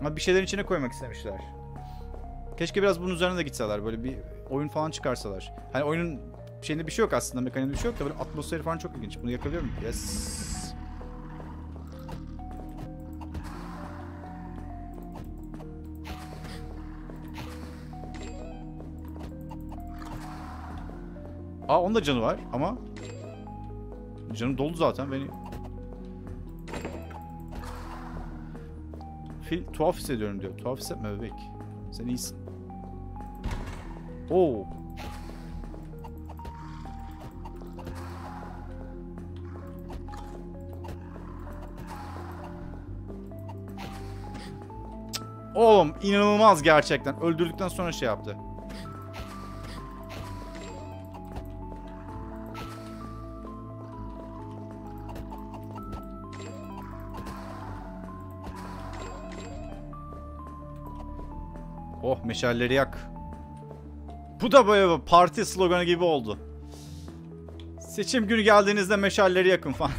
Ama bir şeylerin içine koymak istemişler. Keşke biraz bunun üzerine de gitseler. Böyle bir oyun falan çıkarsalar. Hani oyunun şeyinde bir şey yok aslında. Mekaniğinde bir şey yok da böyle atmosferi falan çok ilginç. Bunu yakalıyor muyum? Yes. Aa, onun da canı var ama canım doldu zaten beni. Fil tuhaf hissediyorum diyor. Tuhaf hissetme bebek. Sen iyisin. Oo. Oğlum inanılmaz gerçekten. Öldürdükten sonra şey yaptı. Oh, meşalleri yak. Bu da böyle parti sloganı gibi oldu. Seçim günü geldiğinizde meşalleri yakın falan.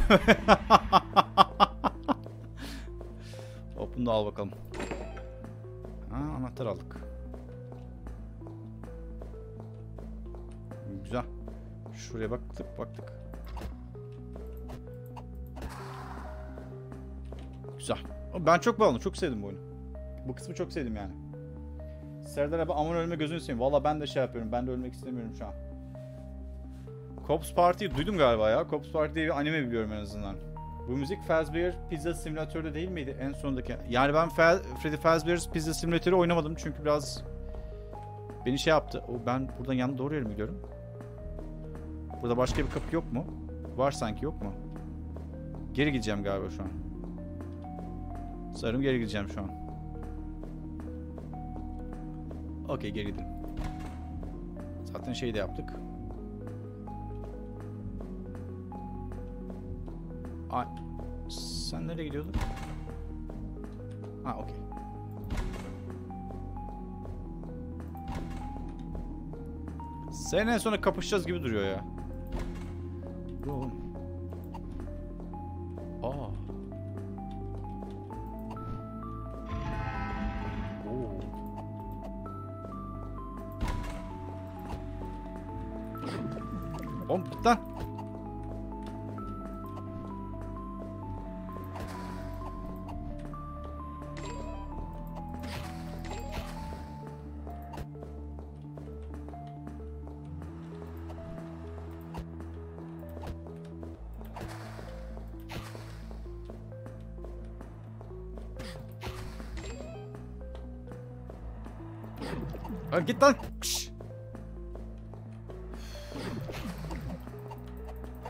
Hop, bunu da al bakalım. Aa, anahtar aldık. Güzel. Şuraya baktık. Güzel. Ben çok beğendim. Çok sevdim bu oyunu. Bu kısmı çok sevdim yani. Serdar abi aman ölme gözünü seveyim. Valla ben de şey yapıyorum. Ben de ölmek istemiyorum şu an. Cops Party'yi duydum galiba ya. Cops Party diye bir anime biliyorum en azından. Bu müzik Fazbear Pizza Simülatör'de değil miydi en sondaki? Yani ben Freddy Fazbear's Pizza Simülatör'ü oynamadım çünkü biraz beni şey yaptı. O, ben buradan yanına doğru yere mi gidiyorum? Burada başka bir kapı yok mu? Var sanki, yok mu? Geri gideceğim galiba şu an. Sanırım geri gideceğim şu an. Okey, geri gidelim. Zaten şeyi de yaptık. Ay, sen nereye gidiyordun? Ha, okey. Seninle en sona kapışacağız gibi duruyor ya. Dur oğlum. Aa. Oğlum git lan. Oğlum git lan.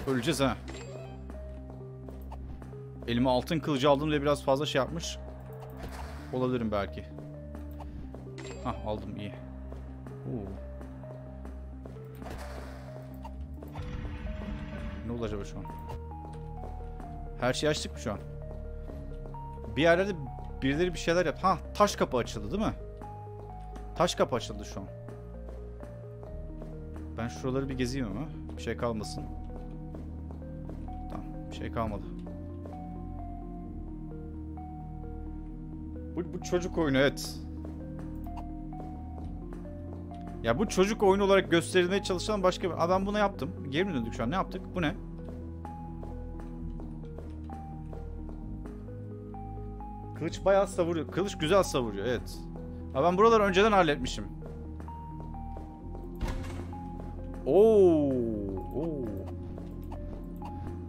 Öleceğiz ha. Elime altın kılıcı aldım diye biraz fazla şey yapmış olabilirim belki. Hah, aldım, iyi. Oo. Ne oldu acaba şu an? Her şeyi açtık mı şu an? Bir yerlerde birileri bir şeyler yaptı. Ha, taş kapı açıldı değil mi? Taş kapı açıldı şu an. Ben şuraları bir gezeyim ama bir şey kalmasın. Bir şey kalmadı. Bu çocuk oyunu, evet. Ya bu çocuk oyunu olarak gösterilmeye çalışan başka bir... Aa, ben bunu yaptım. Geri mi döndük şu an? Ne yaptık? Bu ne? Kılıç bayağı savuruyor. Kılıç güzel savuruyor, evet. Aa, ben buraları önceden halletmişim. Oo.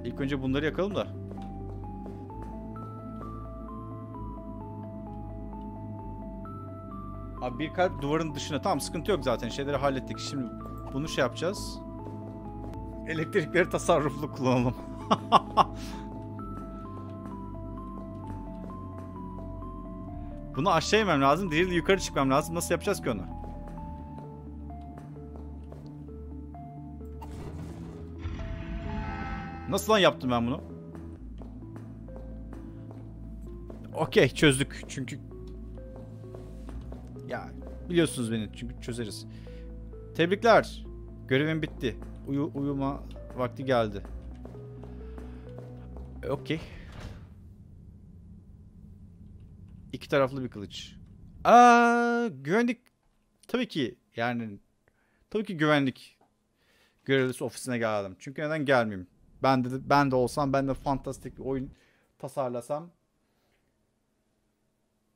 İlk önce bunları yakalım da. Abi bir kalp duvarın dışına. Tamam, sıkıntı yok zaten. Şeyleri hallettik. Şimdi bunu şey yapacağız. Elektrikleri tasarruflu kullanalım. Bunu aşağı inmem lazım. Diğerini yukarı çıkmam lazım. Nasıl yapacağız ki onu? Nasıl lan yaptım ben bunu? Okey, çözdük çünkü. Ya biliyorsunuz beni, çünkü çözeriz. Tebrikler. Görevim bitti. Uyuma vakti geldi. Okey. İki taraflı bir kılıç. Aa, güvenlik. Tabii ki yani. Tabii ki güvenlik görevlisi ofisine geldim. Çünkü neden gelmeyeyim? Ben de olsam, ben de fantastik bir oyun tasarlasam.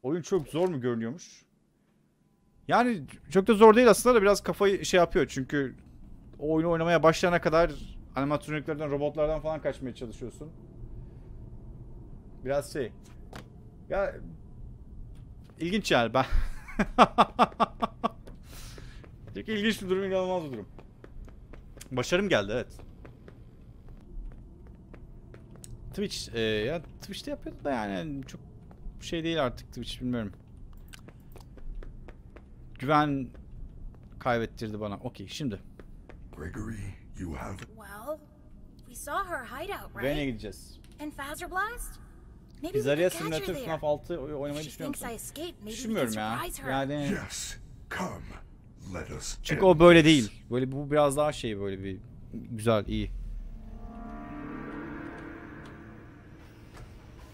Oyun çok zor mu görünüyormuş? Yani çok da zor değil aslında da biraz kafayı şey yapıyor. Çünkü o oyunu oynamaya başlayana kadar animatroniklerden, robotlardan falan kaçmaya çalışıyorsun. Biraz şey. Ya ilginç yani ben. Çok ilginç bir durum, inanılmaz bir durum. Başarım geldi, evet. Twitch, ya Twitch'te yapıyordu da yani çok şey değil artık Twitch, bilmiyorum. Güven kaybettirdi bana. Okey, şimdi. Gregory, you have. Well, we saw her hideout, right? Vanny'e gideceğiz. And Fazer Blast? Maybe we can catch her there. FNAF 6 oynamayı düşünüyor musun? Düşünmüyorum ya. Yani. Yes, come, let us. Çünkü o böyle değil. Böyle bu biraz daha şey, böyle bir güzel, iyi.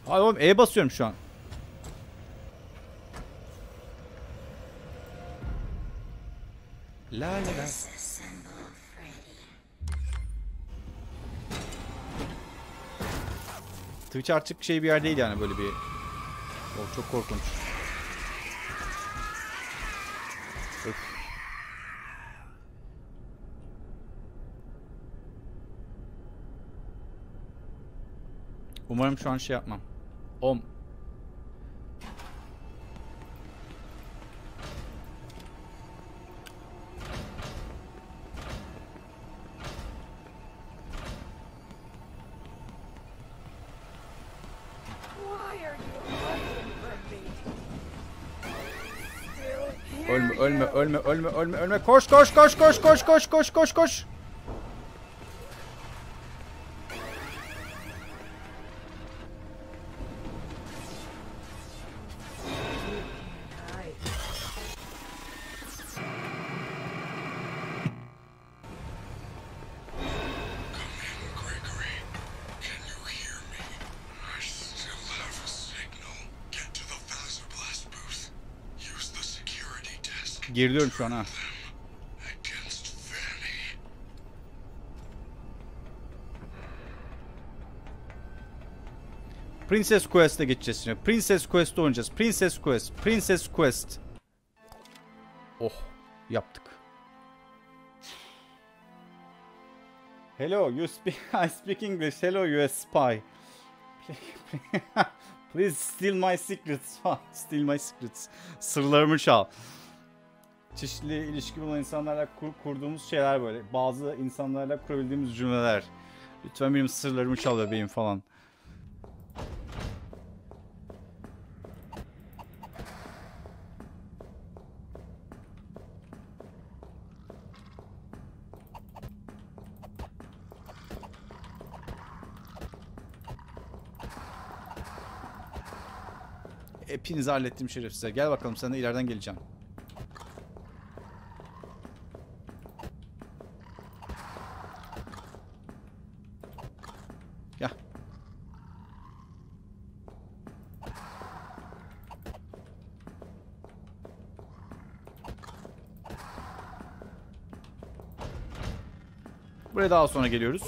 Ay oğlum, E basıyorum şu an. La la la. Twitch artık şey bir yer değil yani, böyle bir. Oh, çok korkunç. Öf. Umarım şu an şey yapmam. Om. Ölme. Koş. Geriliyorum şu an ha. Princess Quest'e geçeceğiz şimdi. Princess Quest'te oynayacağız. Princess Quest. Oh, yaptık. Hello, you speak. I speak English. Hello, you a spy. Please steal my secrets. Sırlarımı çal. Çeşitli ilişki bulan insanlarla kurduğumuz şeyler böyle. Bazı insanlarla kurabildiğimiz cümleler. Lütfen benim sırlarımı çal bebeğim falan. Hepinizi hallettim şerefsize. Gel bakalım, sen de ileriden geleceğim. Buraya daha sonra geliyoruz.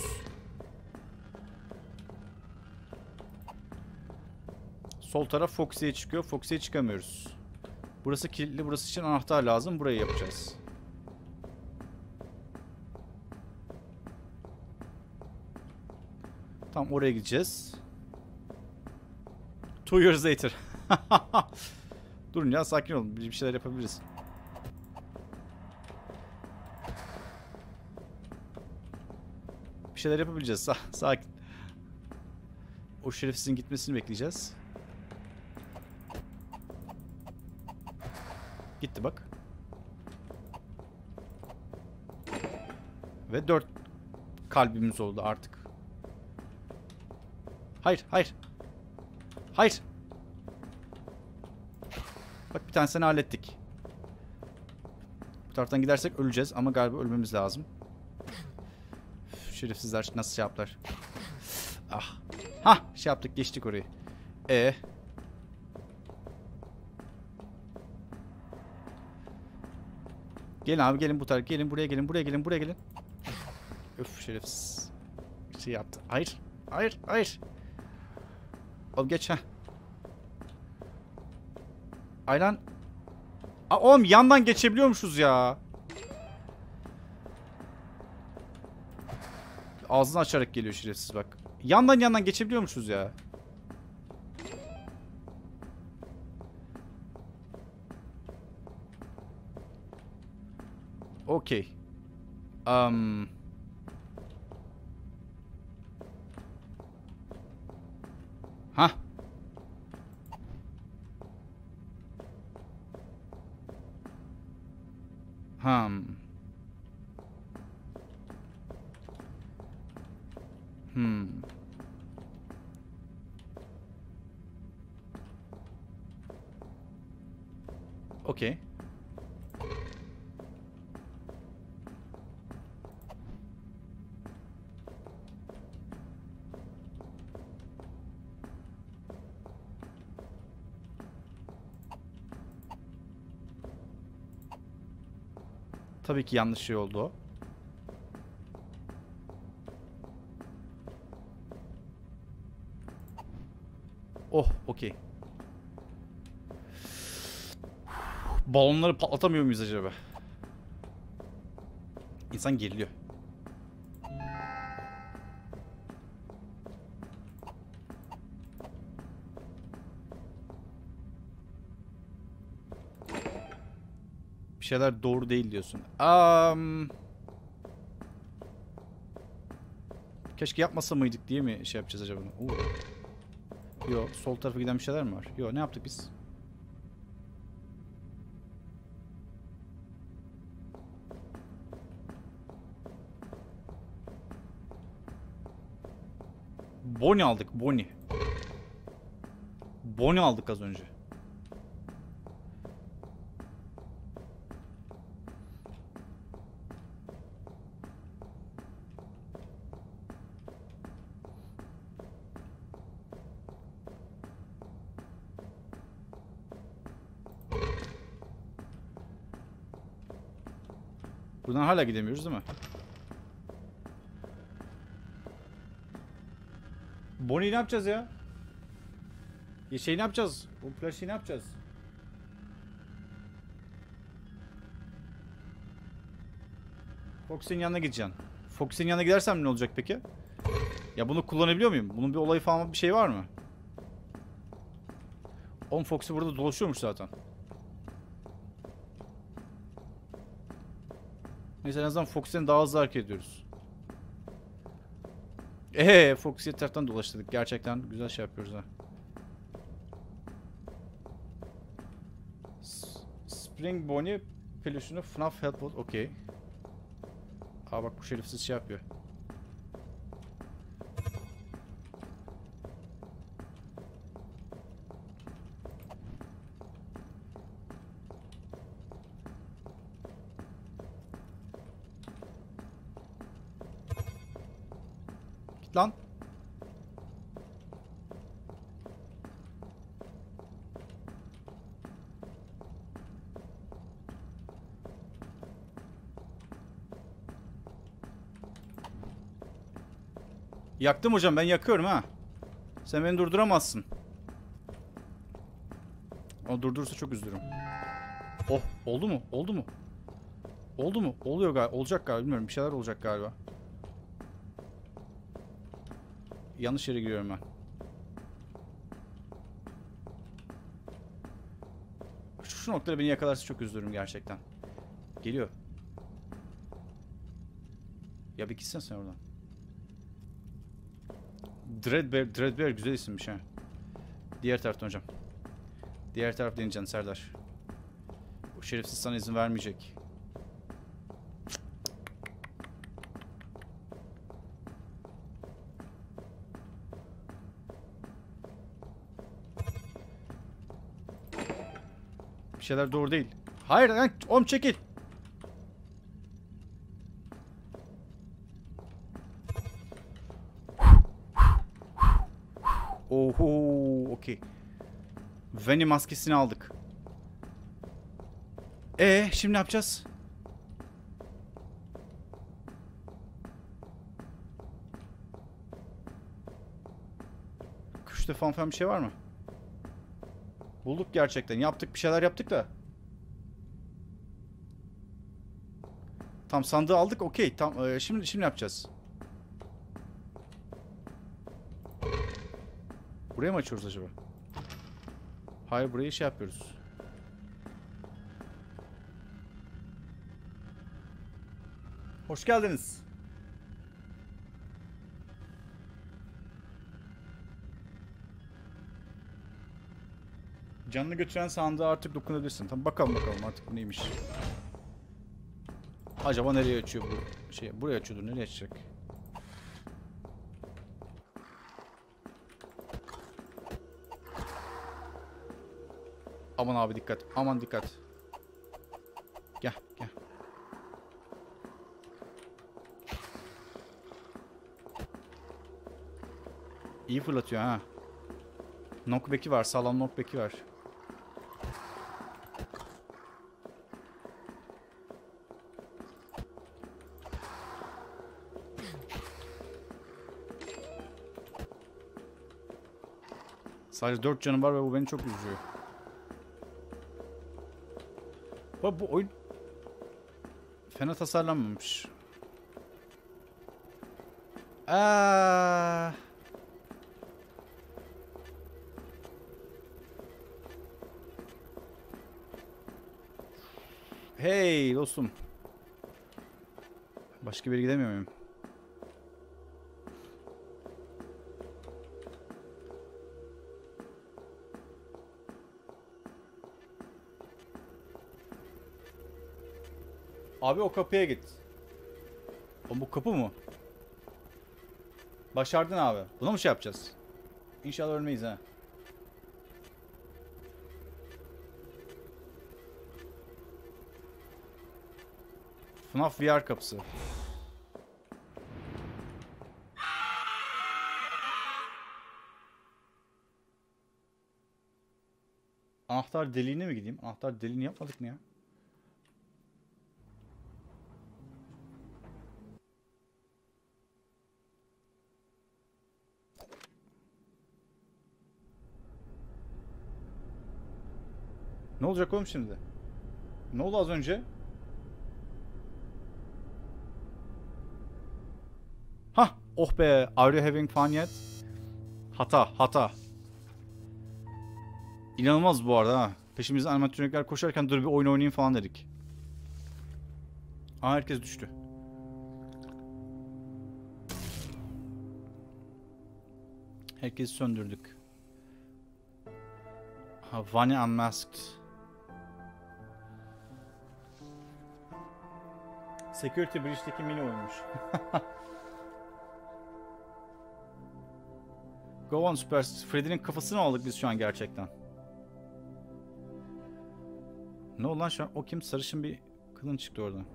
Sol taraf Foxy'ye çıkıyor. Foxy'ye çıkamıyoruz. Burası kilitli. Burası için anahtar lazım. Burayı yapacağız. Tam oraya gideceğiz. 2 years later. Durun ya, sakin olun. Bir şeyler yapabiliriz. Şeyler yapabileceğiz. Sakin. O şerefsizin gitmesini bekleyeceğiz. Gitti bak. Ve 4 kalbimiz oldu artık. Hayır. Bak, bir tanesini hallettik. Bu taraftan gidersek öleceğiz ama galiba ölmemiz lazım. Şerefsizler nasıl şey yaptılar? Ah. Şey yaptık, geçtik orayı. Gelin abi, gelin bu tarafa. Gelin buraya. Öf, şerefsiz. Şey yaptı. Hayır. Oğlum geç ha. Aylan. Oğlum yandan geçebiliyormuşuz ya. Ağzını açarak geliyor şerefsiz bak. Yandan geçebiliyormuşuz ya. Okey. Okey. Tabii ki yanlış şey oldu o. Oh, okey. Balonları patlatamıyor muyuz acaba? İnsan geriliyor. bir şeyler doğru değil diyorsun. Keşke yapmasa mıydık diye mi şey yapacağız acaba? Yo, sol tarafa giden bir şeyler mi var? Yo, ne yaptık biz? Bonnie aldık, Bonnie. Bonnie aldık az önce. Buradan hala gidemiyoruz değil mi? Bonnie'yi ne yapacağız ya? Şey ne yapacağız? O plajı ne yapacağız? Fox'in yanına gideceksin. Fox'in yanına gidersem ne olacak peki? Ya bunu kullanabiliyor muyum? Bunun bir olayı falan bir şey var mı? On Fox'u burada dolaşıyormuş zaten. Neyse, en azından Fox'ten daha hızlı hareket ediyoruz. Fox'u etraftan dolaştırdık. Gerçekten güzel şey yapıyoruz ha. Spring Bonnie peluşunu FNAF Helpbot. Okey. Bak bu şerefsiz şey yapıyor. Lan. Yaktım hocam, ben yakıyorum ha. Sen beni durduramazsın. O durdurursa çok üzülürüm. Oh, oldu mu? Oldu mu? Oldu mu? Oluyor galiba. Olacak galiba, bilmiyorum. Bir şeyler olacak galiba. Yanlış yere giriyorum ben. Şu noktada beni yakalarsa çok üzülürüm gerçekten. Geliyor. Ya bir gitsene sen oradan. Dreadbear, Dreadbear güzel isimmiş ha. Diğer taraftan hocam. Diğer taraf deneyeceksin Serdar. O şerefsiz sana izin vermeyecek. Bir şeyler doğru değil. Hayır lan, oğlum çekil. Oho, okey. Vanny maskesini aldık. Şimdi ne yapacağız? Kuşta falan bir şey var mı? Bulduk gerçekten. Yaptık, bir şeyler yaptık da. Tam sandığı aldık. Okey. Tam şimdi yapacağız. Buraya mı açıyoruz acaba? Hayır, burayı şey yapıyoruz. Hoş geldiniz. Canını götüren sandığa artık dokunabilirsin. Tamam, bakalım artık bu neymiş. Acaba nereye açıyor bu? Şey, buraya açıyordur. Nereye açacak? Aman abi dikkat. Aman dikkat. Gel, gel. İyi fırlatıyor ha. Knockback'i var. Sağlam knockback'i var. Sadece 4 canım var ve bu beni çok üzüyor. Bak, bu oyun fena tasarlanmamış. Hey dostum. Başka bir yere gidemiyor muyum? Abi o kapıya git. O bu kapı mı? Başardın abi. Buna mı şey yapacağız? İnşallah ölmeyiz ha. FNAF VR kapısı. Anahtar deliğine mi gideyim? Anahtar deliğini yapmadık mı ya? Ne olacak oğlum şimdi? Ne oldu az önce? Hah! Oh be! Are you having fun yet? Hata. İnanılmaz bu arada ha. Peşimizde animatronikler koşarken dur bir oyun oynayayım falan dedik. Aa herkes düştü. Herkesi söndürdük. Ha, Vanny Unmasked. Security Breach'teki mini oymuş. Go on Super. Freddy'nin kafasını aldık biz şu an gerçekten. Ne oldu lan şu an? O kim? Sarışın bir kadın çıktı oradan.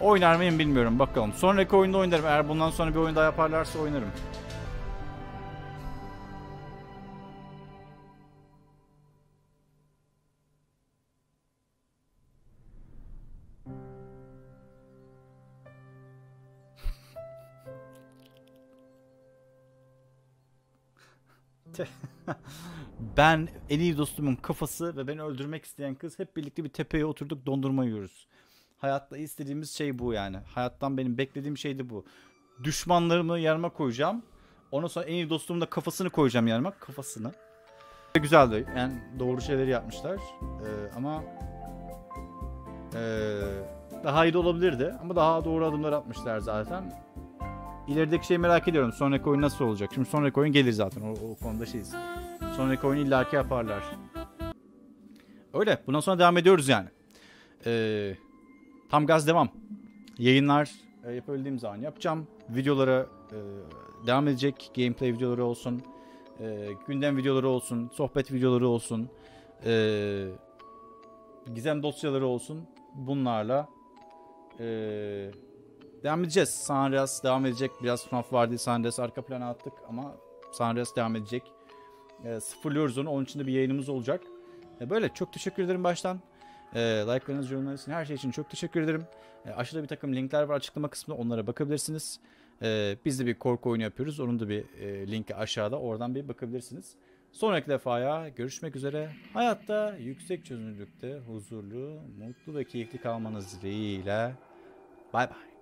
Oynar mıyım bilmiyorum. Bakalım. Sonraki oyunda oynarım. Eğer bundan sonra bir oyun daha yaparlarsa oynarım. Ben en iyi dostumun kafası ve beni öldürmek isteyen kız hep birlikte bir tepeye oturduk, dondurma yiyoruz. Hayatta istediğimiz şey bu yani. Hayattan benim beklediğim şeydi bu. Düşmanlarımı yanıma koyacağım. Ondan sonra en iyi dostumun da kafasını koyacağım yanıma. Kafasını. Güzeldi. Yani doğru şeyleri yapmışlar. Ama daha iyi de olabilirdi. Ama daha doğru adımlar atmışlar zaten. İlerideki şeyi merak ediyorum. Sonraki oyun nasıl olacak? Şimdi sonraki oyun gelir zaten. O konuda şeyiz. Sonraki oyunu illaki yaparlar. Öyle. Bundan sonra devam ediyoruz yani. Tam gaz devam. Yayınlar yapabildiğim zaman yapacağım. Videolara devam edecek. Gameplay videoları olsun. Gündem videoları olsun. Sohbet videoları olsun. Gizem dosyaları olsun. Bunlarla devam edeceğiz. San Andreas devam edecek. Biraz FNAF vardı. San Andreas arka plana attık ama San Andreas devam edecek. Sıfırlıyoruz onu. Onun için de bir yayınımız olacak. Böyle. Çok teşekkür ederim baştan. Like'larınız, yorumlarınız için her şey için çok teşekkür ederim. Aşağıda bir takım linkler var açıklama kısmında. Onlara bakabilirsiniz. Biz de bir korku oyunu yapıyoruz. Onun da bir linki aşağıda. Oradan bir bakabilirsiniz. Sonraki defaya görüşmek üzere. Hayatta yüksek çözünürlükte huzurlu, mutlu ve keyifli kalmanız dileğiyle. Bye bye.